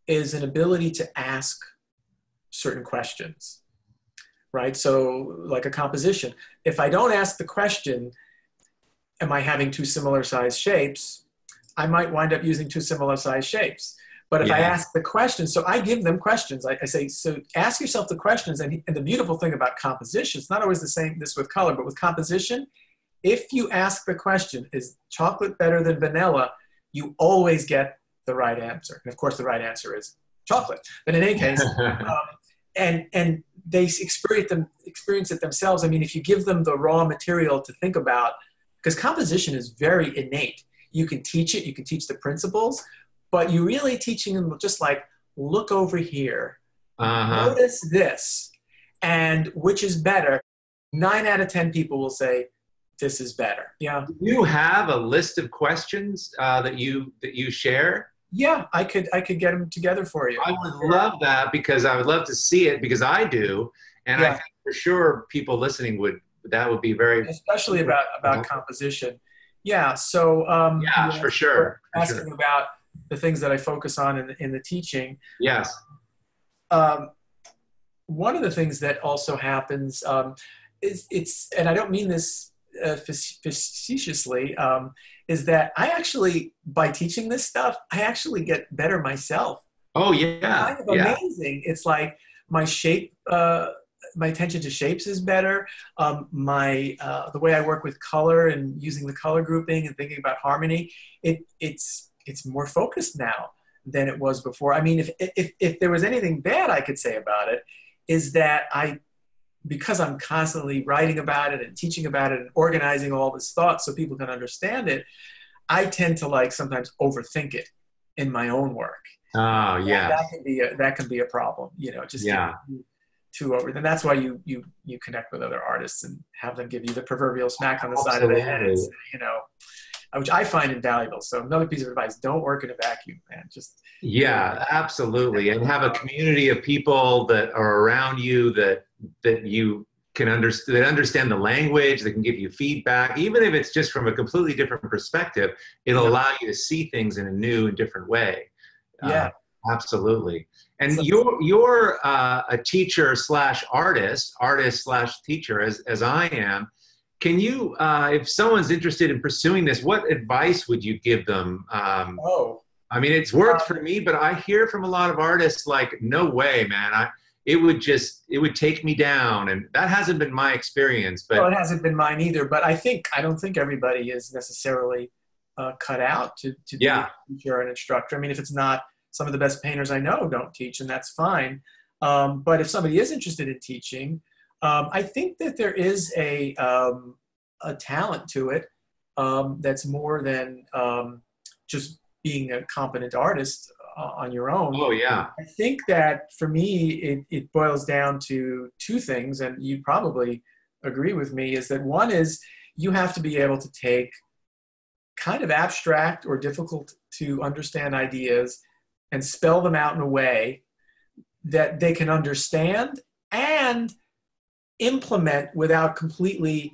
is an ability to ask certain questions, right? So like a composition, if I don't ask the question, am I having two similar size shapes? I might wind up using two similar size shapes. But if yeah. I ask the questions, so I give them questions. I, I say, so ask yourself the questions. And, and the beautiful thing about composition, it's not always the same this with color, but with composition, if you ask the question, is chocolate better than vanilla, you always get the right answer. And of course, the right answer is chocolate. But in any case, um, and, and they experience, them, experience it themselves. I mean, if you give them the raw material to think about, because composition is very innate. You can teach it, you can teach the principles, but you're really teaching them just like, look over here, uh-huh. notice this, and which is better. nine out of ten people will say, this is better. Yeah. Do you have a list of questions uh, that you, that you share? Yeah, I could, I could get them together for you. I would love that, because I would love to see it, because I do. And yeah. I think for sure people listening would, that would be very. Especially about, about composition. Yeah. So um, yeah, you know, for sure. Asking for sure. about the things that I focus on in the, in the teaching. Yes. Um, one of the things that also happens um, is it's, and I don't mean this uh, facetiously um, is that I actually, by teaching this stuff, I actually get better myself. Oh yeah, it's kind of yeah. amazing. It's like my shape, uh, my attention to shapes is better. Um, my uh, the way I work with color and using the color grouping and thinking about harmony, it it's it's more focused now than it was before. I mean, if if if there was anything bad I could say about it, is that I, because I'm constantly writing about it and teaching about it and organizing all this thought so people can understand it, I tend to like sometimes overthink it in my own work. Oh yeah, that can be a, that can be a problem, you know. Just yeah, too over. Then that's why you you you connect with other artists and have them give you the proverbial smack on the Absolutely. side of the head, say, you know, which I find invaluable. So another piece of advice: don't work in a vacuum, man. Just yeah, you know, absolutely, and have a community of people that are around you that that you can understand, that understand the language, that can give you feedback, even if it's just from a completely different perspective. It'll yeah. allow you to see things in a new and different way. Yeah, uh, absolutely. And so, you're you're uh, a teacher slash artist, artist slash teacher, as as I am. Can you, uh, if someone's interested in pursuing this, what advice would you give them? Um, oh, I mean, it's worked uh, for me, but I hear from a lot of artists like, "No way, man! I it would just it would take me down," and that hasn't been my experience. But well, it hasn't been mine either. But I think I don't think everybody is necessarily uh, cut out to to be yeah. a teacher or an instructor. I mean, if it's not, some of the best painters I know don't teach, and that's fine. Um, but if somebody is interested in teaching, um, I think that there is a, um, a talent to it um, that's more than um, just being a competent artist uh, on your own. Oh, yeah. I think that for me, it, it boils down to two things, and you probably agree with me, is that one is you have to be able to take kind of abstract or difficult to understand ideas and spell them out in a way that they can understand and implement without completely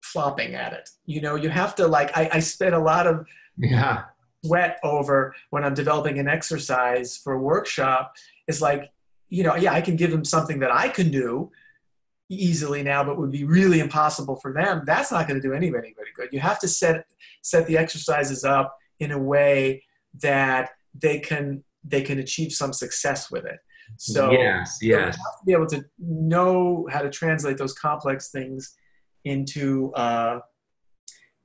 flopping at it. You know, you have to like, I, I spend a lot of yeah. sweat over when I'm developing an exercise for a workshop. It's like, you know, yeah, I can give them something that I can do easily now, but would be really impossible for them. That's not going to do anybody really good. You have to set, set the exercises up in a way that they can they can achieve some success with it. So yes, yes. So you have to be able to know how to translate those complex things into uh,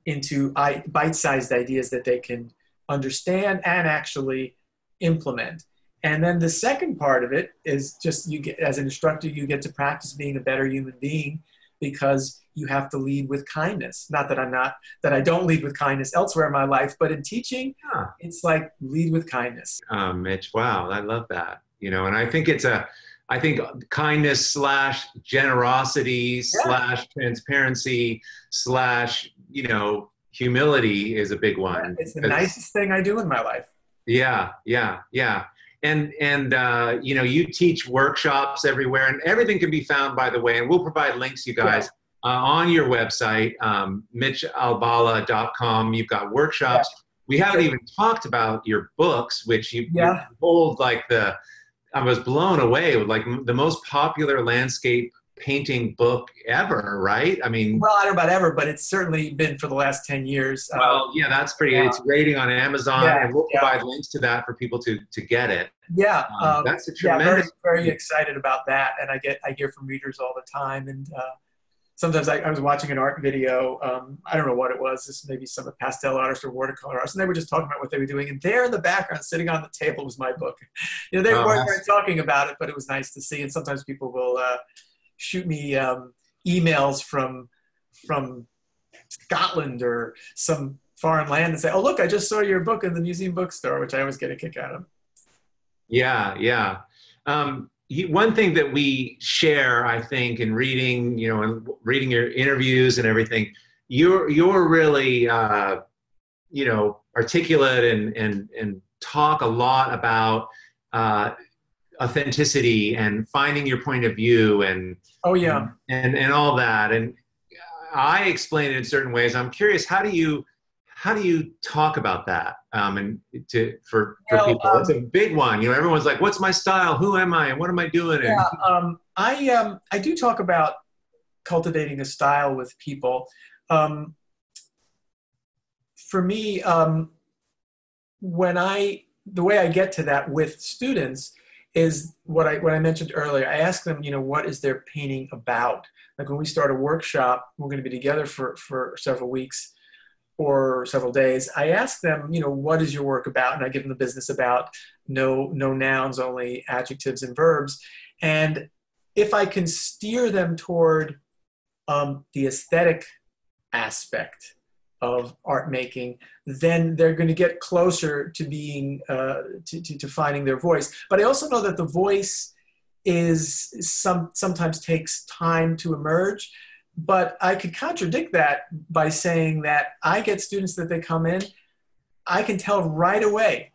into bite-sized ideas that they can understand and actually implement. And then the second part of it is just you get, as an instructor, you get to practice being a better human being because you have to lead with kindness. Not that I'm not, that I don't lead with kindness elsewhere in my life, but in teaching, yeah. it's like lead with kindness. Um, Mitch, wow, I love that. You know, and I think it's a, I think kindness slash generosity yeah. slash transparency slash, you know, humility is a big one. It's the nicest thing I do in my life. Yeah, yeah, yeah. And, and uh, you know, you teach workshops everywhere, and everything can be found, by the way, and we'll provide links, you guys. Yeah. Uh, on your website, um, mitch albala dot com, you've got workshops. Yeah. We haven't even talked about your books, which you, yeah. you hold like the, I was blown away with like the most popular landscape painting book ever, right? I mean. Well, I don't know about ever, but it's certainly been for the last ten years. Well, um, yeah, that's pretty, yeah. it's rating on Amazon, yeah, and we'll yeah. provide links to that for people to, to get it. Yeah. Um, um, that's a tremendous. Yeah, very, very excited about that. And I get, I hear from readers all the time, and, uh, sometimes I, I was watching an art video, um, I don't know what it was, this maybe some of the pastel artists or watercolor artists, and they were just talking about what they were doing. And there in the background, sitting on the table, was my book. You know, they oh, weren't that's... talking about it, but it was nice to see. And sometimes people will uh, shoot me um, emails from, from Scotland or some foreign land and say, oh, look, I just saw your book in the museum bookstore, which I always get a kick out of. Yeah, yeah. Um, One thing that we share, I think, in reading, you know, and reading your interviews and everything, you're you're really, uh, you know, articulate and and and talk a lot about uh, authenticity and finding your point of view and oh yeah and and all that. And I explain it in certain ways. I'm curious, how do you how do you talk about that? Um, and to, for, for well, people, um, it's a big one. You know, everyone's like, what's my style? Who am I? What am I doing? Yeah, um, I, um, I do talk about cultivating a style with people. Um, for me, um, when I, the way I get to that with students is what I, what I mentioned earlier. I ask them, you know, what is their painting about? Like when we start a workshop, we're going to be together for, for several weeks or several days. I ask them, you know, what is your work about? And I give them the business about, no, no nouns, only adjectives and verbs. And if I can steer them toward um, the aesthetic aspect of art making, then they're going to get closer to being, uh, to, to, to finding their voice. But I also know that the voice is some, sometimes takes time to emerge. But I could contradict that by saying that I get students that they come in, I can tell right away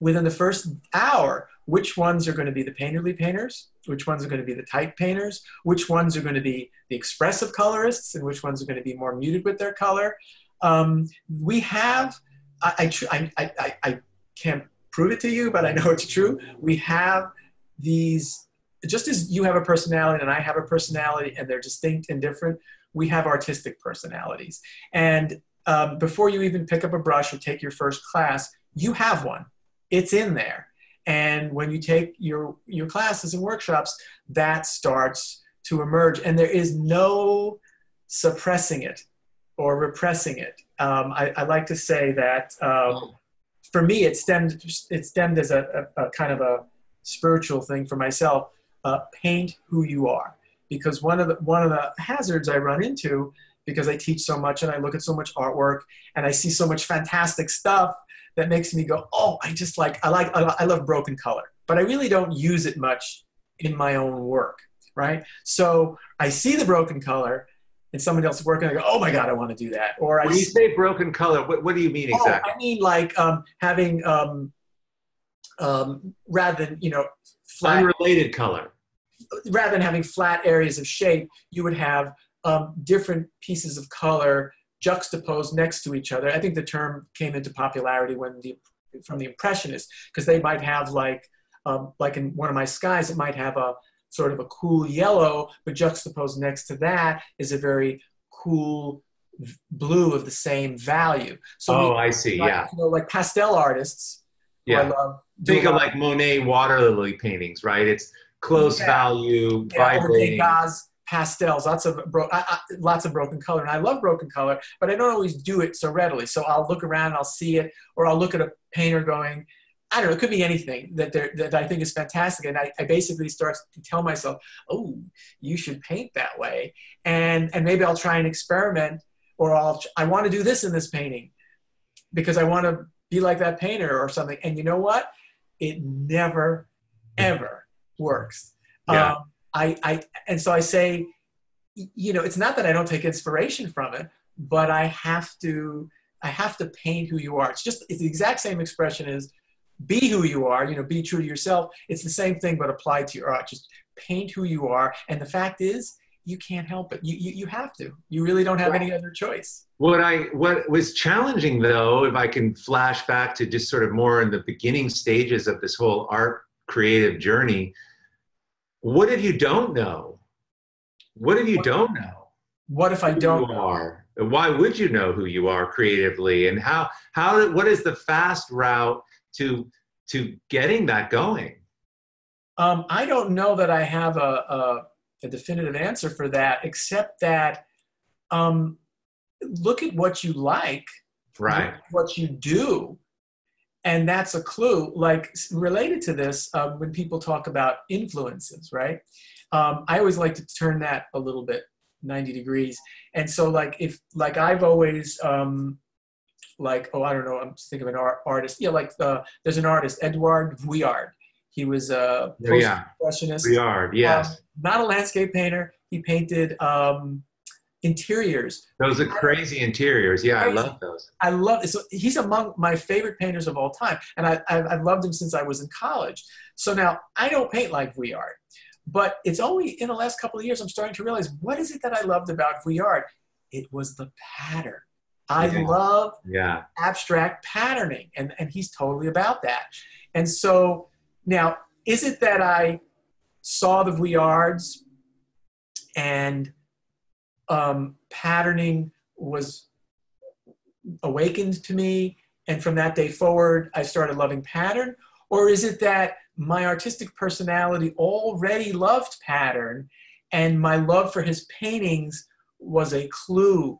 within the first hour which ones are going to be the painterly painters, which ones are going to be the type painters, which ones are going to be the expressive colorists, and which ones are going to be more muted with their color. Um, we have, I, I, I, I, I can't prove it to you, but I know it's true. We have these, just as you have a personality and I have a personality and they're distinct and different, we have artistic personalities. And um, before you even pick up a brush or take your first class, you have one. It's in there. And when you take your, your classes and workshops, that starts to emerge. And there is no suppressing it or repressing it. Um, I, I like to say that um, for me, it stemmed, it stemmed as a, a, a kind of a spiritual thing for myself. Uh, paint who you are, because one of the one of the hazards I run into, because I teach so much and I look at so much artwork and I see so much fantastic stuff that makes me go, oh, I just like I like I love broken color, but I really don't use it much in my own work, right? So I see the broken color in somebody else's work and I go, oh my God, I want to do that. Or I when you say broken color, what, what do you mean exactly? Oh, I mean like um, having um, um, rather than you know. Flat, unrelated color. Rather than having flat areas of shape, you would have um, different pieces of color juxtaposed next to each other. I think the term came into popularity when the, from the Impressionists, because they might have like, um, like in one of my skies, it might have a sort of a cool yellow, but juxtaposed next to that is a very cool blue of the same value. So oh, we, I see, like, yeah. You know, like pastel artists, yeah. I love. Think of like Monet water lily paintings, right? It's close yeah. value, yeah, vibrating. Degas, pastels, lots of bro I, I, lots of broken color, and I love broken color, but I don't always do it so readily. So I'll look around, I'll see it, or I'll look at a painter going, I don't know, it could be anything that that I think is fantastic, and I, I basically start to tell myself, oh, you should paint that way, and and maybe I'll try and experiment, or I'll I want to do this in this painting, because I want to be like that painter or something, and you know what? It never, ever works. Yeah. Um, I, I, and so I say, you know, it's not that I don't take inspiration from it, but I have to, I have to paint who you are. It's just, it's the exact same expression as be who you are, you know, be true to yourself. It's the same thing, but applied to your art. Just paint who you are. And the fact is, you can't help it. You, you, you have to. You really don't have any other choice. What I what was challenging, though, if I can flash back to just sort of more in the beginning stages of this whole art creative journey, what if you don't know? What if you what, don't know? What if I don't know? Are? Why would you know who you are creatively? And how, how, what is the fast route to, to getting that going? Um, I don't know that I have a, a, a definitive answer for that, except that um, look at what you like, right? What you do, and that's a clue. Like related to this, um, when people talk about influences, right? Um, I always like to turn that a little bit ninety degrees. And so, like if like I've always um, like oh I don't know I'm thinking of an art, artist yeah like uh, there's an artist Edouard Vuillard. He was a post-impressionist. Vuillard, yes. Um, not a landscape painter. He painted. Um, Interiors. Those are crazy interiors. Yeah, crazy. I love those. I love it. So he's among my favorite painters of all time. And I, I've, I've loved him since I was in college. So now I don't paint like Vuillard. But it's only in the last couple of years I'm starting to realize what is it that I loved about Vuillard? It was the pattern. I yeah. love yeah. abstract patterning. And, and he's totally about that. And so now, is it that I saw the Vuillards and Um, patterning was awakened to me, and from that day forward, I started loving pattern? Or is it that my artistic personality already loved pattern, and my love for his paintings was a clue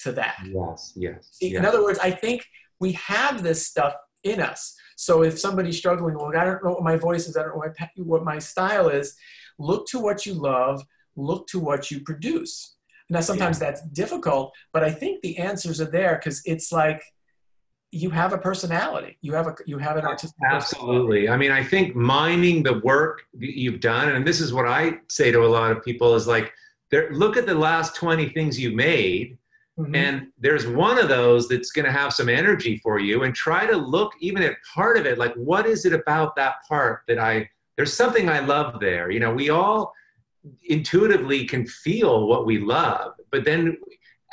to that? Yes, yes. In yes. other words, I think we have this stuff in us. So if somebody's struggling, well, I don't know what my voice is, I don't know what my style is, look to what you love, look to what you produce. Now, sometimes yeah. that's difficult, but I think the answers are there, because it's like, you have a personality. You have a you have an artistic Absolutely. I mean, I think mining the work you've done, and this is what I say to a lot of people, is like, there, look at the last twenty things you made, mm-hmm. and there's one of those that's going to have some energy for you, and try to look even at part of it, like, what is it about that part that I, there's something I love there. You know, we all intuitively can feel what we love, but then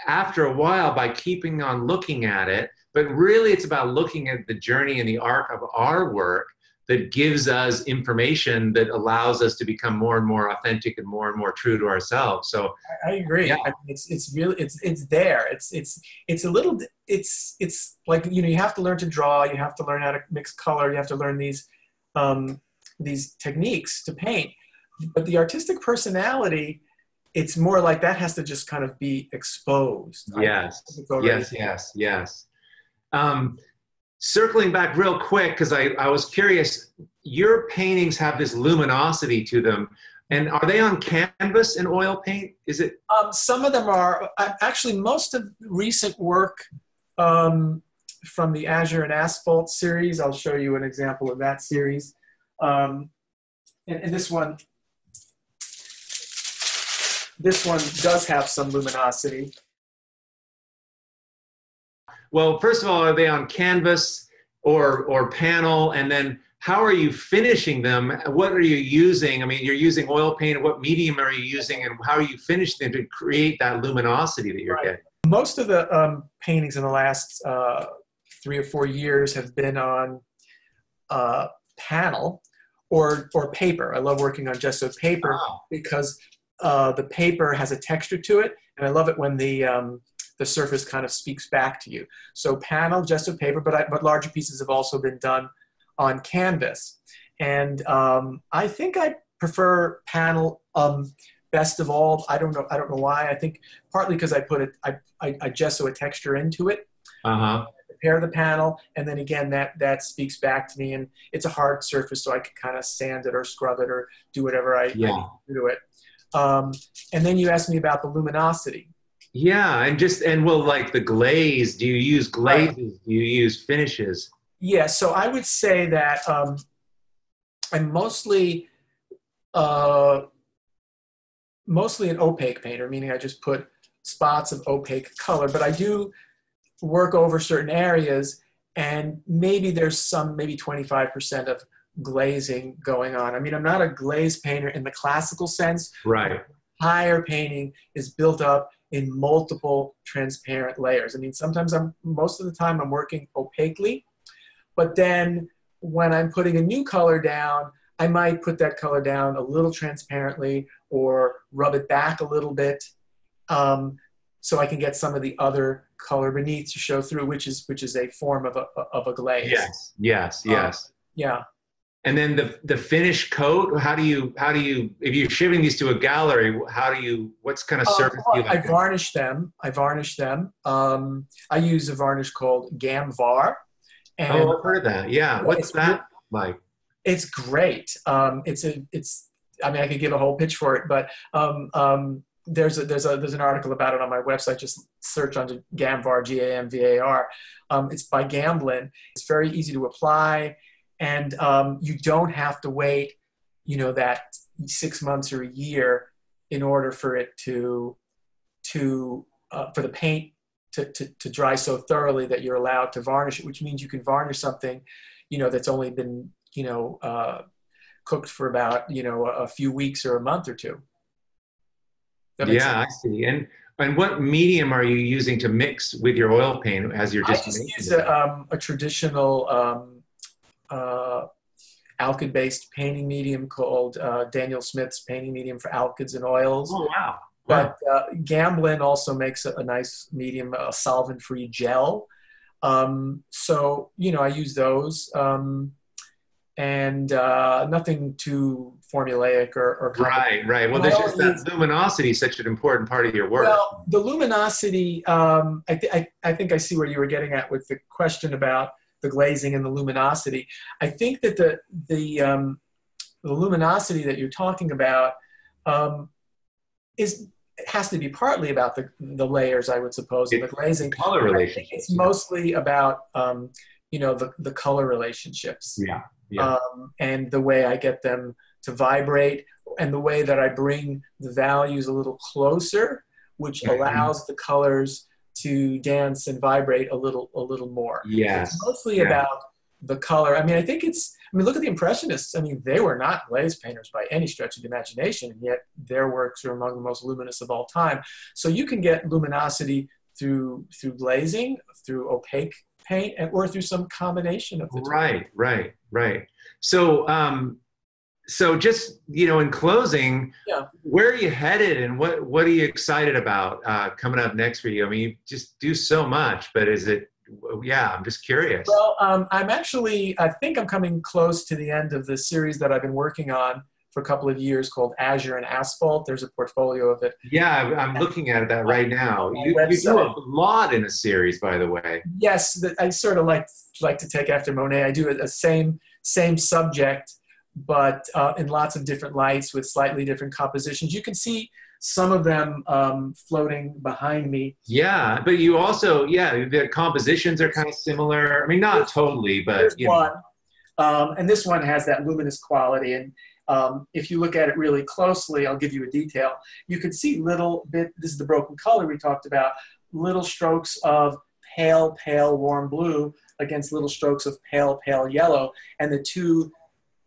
after a while, by keeping on looking at it, but really it's about looking at the journey and the arc of our work that gives us information that allows us to become more and more authentic and more and more true to ourselves. So I agree. Yeah. I mean, it's, it's really, it's, it's there. It's, it's, it's a little, it's, it's like, you know, you have to learn to draw, you have to learn how to mix color, you have to learn these, um, these techniques to paint, but the artistic personality, it's more like that has to just kind of be exposed. Yes. Yes, yes, yes. Um, circling back real quick, because I, I was curious, your paintings have this luminosity to them. And are they on canvas and oil paint? Is it? Um, some of them are. Actually, most of recent work um, from the Azure and Asphalt series, I'll show you an example of that series. Um, and, and this one, this one does have some luminosity. Well, first of all, are they on canvas or, or panel? And then how are you finishing them? What are you using? I mean, you're using oil paint. What medium are you using? And how are you finishing them to create that luminosity that you're right. getting? Most of the um, paintings in the last uh, three or four years have been on uh, panel or, or paper. I love working on gessoed paper wow. because uh, the paper has a texture to it. And I love it when the... Um, the surface kind of speaks back to you. So panel, gessoed paper, but, I, but larger pieces have also been done on canvas. And um, I think I prefer panel um, best of all. I don't know, I don't know why. I think partly because I put it, I, I, I gesso a texture into it, uh-huh. prepare the panel, and then again, that, that speaks back to me. And it's a hard surface, so I can kind of sand it or scrub it or do whatever I, yeah. I do to it. Um, and then you asked me about the luminosity. Yeah, and just, and well, like the glaze, do you use glazes, do you use finishes? Yeah, so I would say that um, I mostly, uh, mostly an opaque painter, meaning I just put spots of opaque color, but I do work over certain areas, and maybe there's some, maybe twenty-five percent of glazing going on. I mean, I'm not a glaze painter in the classical sense. Right. Higher painting is built up in multiple transparent layers. I mean, sometimes I'm, most of the time I'm working opaquely, but then when I'm putting a new color down, I might put that color down a little transparently or rub it back a little bit um, so I can get some of the other color beneath to show through, which is, which is a form of a, of a glaze. Yes, yes, yes. Um, yeah. And then the, the finish coat, how do you, how do you, if you're shipping these to a gallery, how do you, what's kind of surface uh, do you like? I varnish them, I varnish them. Um, I use a varnish called Gamvar. And oh, I've heard of that, yeah. What's that like? It's great. Um, it's a, it's, I mean, I could give a whole pitch for it, but um, um, there's a, there's a, there's an article about it on my website. Just search under Gamvar, G A M V A R. Um, it's by Gamblin. It's very easy to apply. And um, you don't have to wait, you know, that six months or a year in order for it to, to uh, for the paint to, to, to dry so thoroughly that you're allowed to varnish it, which means you can varnish something, you know, that's only been, you know, uh, cooked for about, you know, a few weeks or a month or two. That makes yeah, sense. I see. And and what medium are you using to mix with your oil paint as you're just? I just use a, um, a traditional. Um, Uh, alkyd-based painting medium called uh, Daniel Smith's Painting Medium for Alkyds and Oils. Oh, wow. But uh, Gamblin also makes a, a nice medium, a solvent-free gel. Um, so, you know, I use those. Um, and uh, nothing too formulaic or, or complicated. Right, right. Well, there's just that luminosity is such an important part of your work. Well, the luminosity, um, I, th I, I think I see where you were getting at with the question about the glazing and the luminosity. I think that the, the, um, the luminosity that you're talking about um, is has to be partly about the, the layers, I would suppose, and the glazing. Color relationships. It's mostly about, um, you know, the, the color relationships. Yeah. Yeah. Um, and the way I get them to vibrate and the way that I bring the values a little closer, which allows the colors to dance and vibrate a little, a little more. Yes. So it's mostly yeah. about the color. I mean, I think it's, I mean, look at the Impressionists. I mean, they were not glaze painters by any stretch of the imagination, and yet their works are among the most luminous of all time. So you can get luminosity through, through glazing, through opaque paint, and, or through some combination of the two. Right, right, right. So, um, so just, you know, in closing, yeah. where are you headed, and what, what are you excited about uh, coming up next for you? I mean, you just do so much, but is it, yeah, I'm just curious. Well, um, I'm actually, I think I'm coming close to the end of the series that I've been working on for a couple of years called Azure and Asphalt. There's a portfolio of it. Yeah, I'm looking at that right now. You, you do a lot in a series, by the way. Yes, the, I sort of like, like to take after Monet. I do a, a same, same subject, but uh, in lots of different lights with slightly different compositions. You can see some of them um, floating behind me. Yeah, but you also, yeah, the compositions are kind of similar. I mean, not totally, but you know. Um, and this one has that luminous quality. And um, if you look at it really closely, I'll give you a detail. You can see little bit, this is the broken color we talked about, little strokes of pale, pale, warm blue against little strokes of pale, pale yellow. And the two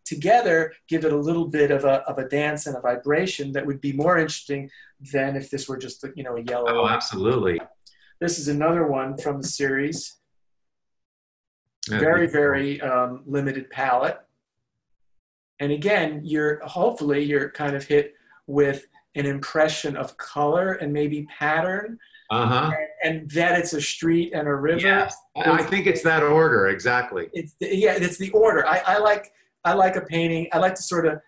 together give it a little bit of a, of a dance and a vibration that would be more interesting than if this were just, you know, a yellow. Oh, absolutely. This is another one from the series. Very, very um, limited palette. And again, you're, hopefully you're kind of hit with an impression of color and maybe pattern. Uh-huh. And, and that it's a street and a river. Yeah. I think it's that order, exactly. It's the, yeah, it's the order. I, I like... I like a painting, I like to sort of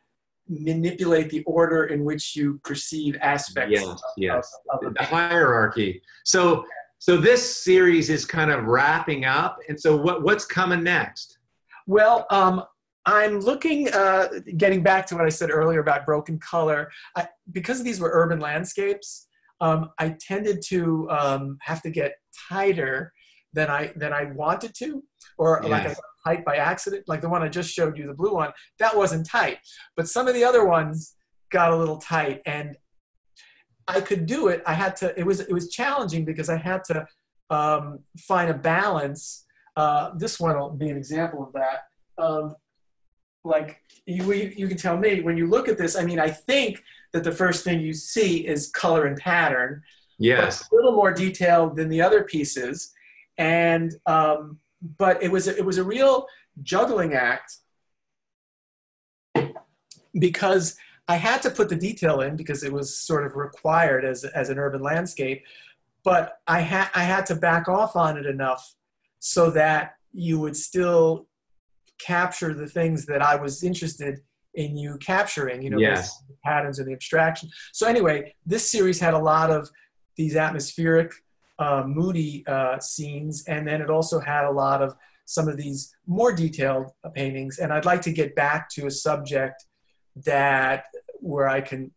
manipulate the order in which you perceive aspects yes, of, yes. of, of the hierarchy. So, so this series is kind of wrapping up, and so what, what's coming next? Well, um, I'm looking, uh, getting back to what I said earlier about broken color, I, because these were urban landscapes, um, I tended to um, have to get tighter than I, than I wanted to, or yes. like I tight by accident, like the one I just showed you, the blue one, that wasn't tight. But some of the other ones got a little tight, and I could do it. I had to, it was, it was challenging because I had to um, find a balance. Uh, this one will be an example of that. Um, like you, you can tell me when you look at this, I mean, I think that the first thing you see is color and pattern. Yes. A little more detailed than the other pieces. And, um, But it was, a, it was a real juggling act because I had to put the detail in because it was sort of required as, as an urban landscape, but I, ha I had to back off on it enough so that you would still capture the things that I was interested in you capturing, you know, yes. the patterns and the abstraction. So anyway, this series had a lot of these atmospheric Uh, moody uh, scenes, and then it also had a lot of some of these more detailed uh, paintings. And I'd like to get back to a subject that where I can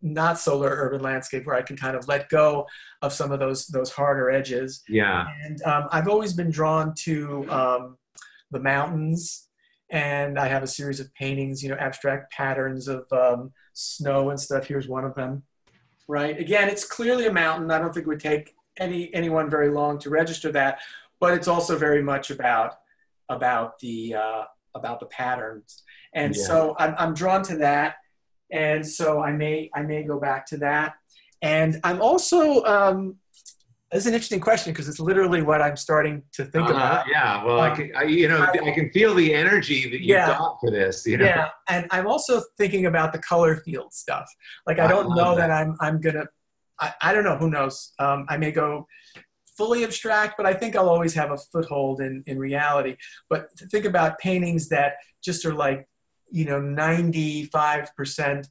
not solar urban landscape, where I can kind of let go of some of those those harder edges. Yeah. And um, I've always been drawn to um, the mountains, and I have a series of paintings, you know, abstract patterns of um, snow and stuff. Here's one of them. Right. Again, it's clearly a mountain. I don't think it would take Any, anyone very long to register that, but it's also very much about about the uh, about the patterns, and yeah. so I'm, I'm drawn to that, and so I may I may go back to that, and I'm also um, this is an interesting question because it's literally what I'm starting to think uh-huh. about. Yeah, well, um, I can I, you know I, I can feel the energy that you yeah, got for this. You know? Yeah, and I'm also thinking about the color field stuff. Like I don't I know that. that I'm I'm gonna I, I don't know, who knows? Um, I may go fully abstract, but I think I'll always have a foothold in, in reality. But to think about paintings that just are like, you know, ninety-five percent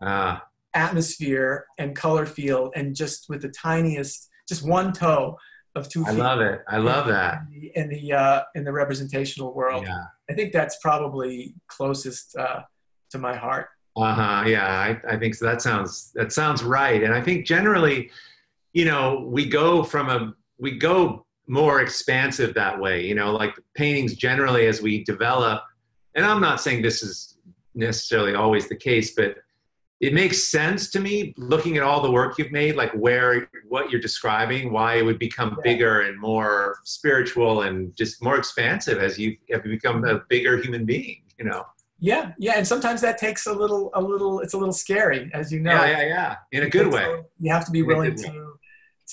ah. atmosphere and color field, and just with the tiniest, just one toe of two feet. I love it. I love that. In the, in the, uh, in the representational world. Yeah. I think that's probably closest uh, to my heart. Uh-huh. Yeah, I, I think so. That sounds, that sounds right. And I think generally, you know, we go from a, we go more expansive that way, you know, like paintings generally as we develop, and I'm not saying this is necessarily always the case, but it makes sense to me looking at all the work you've made, like where, what you're describing, why it would become yeah. bigger and more spiritual and just more expansive as you have become a bigger human being, you know? Yeah. Yeah. And sometimes that takes a little, a little, it's a little scary, as you know. Yeah. Yeah. yeah. In a good way. So you have to be in willing to,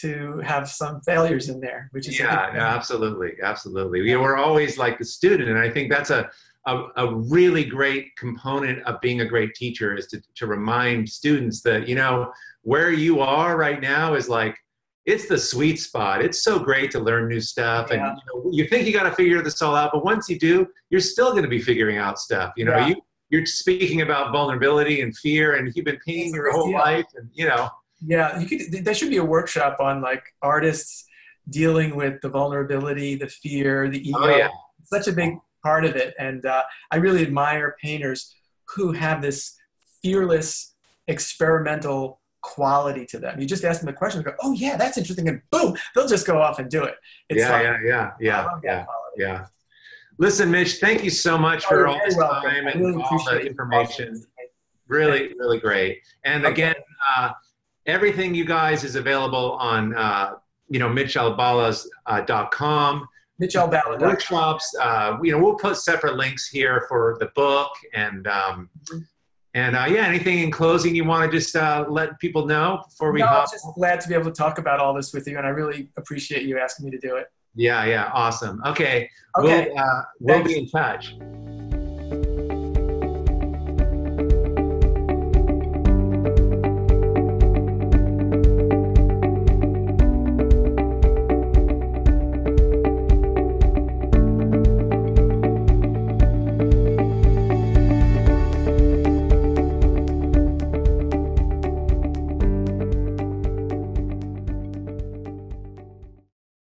to have some failures in there, which is, yeah, no, absolutely. Absolutely. We were always like the student. And I think that's a, A, a really great component of being a great teacher is to, to remind students that, you know, where you are right now is like, it's the sweet spot. It's so great to learn new stuff. Yeah. And you, know, you think you got to figure this all out, but once you do, you're still going to be figuring out stuff. You know, yeah. you, you're speaking about vulnerability and fear, and you've been painting your whole yeah. life, and you know. Yeah, you could, there should be a workshop on like artists dealing with the vulnerability, the fear, the ego. Oh, yeah. It's such a big part of it, and uh, I really admire painters who have this fearless, experimental quality to them. You just ask them a question, go, "Oh yeah, that's interesting," and boom, they'll just go off and do it. It's yeah, like, yeah, yeah, yeah, yeah, yeah. Listen, Mitch, thank you so much oh, for all this welcome. time and really all the information. Awesome. Really, yeah. really great. And okay. again, uh, everything you guys is available on uh, you know mitch albala dot com. Mitchell Albala workshops. Uh, you know, we'll put separate links here for the book, and um, and uh, yeah, anything in closing you want to just uh, let people know before we no, hop? I'm just glad to be able to talk about all this with you, and I really appreciate you asking me to do it. Yeah, yeah, awesome. Okay, okay. We'll, uh, we'll be in touch.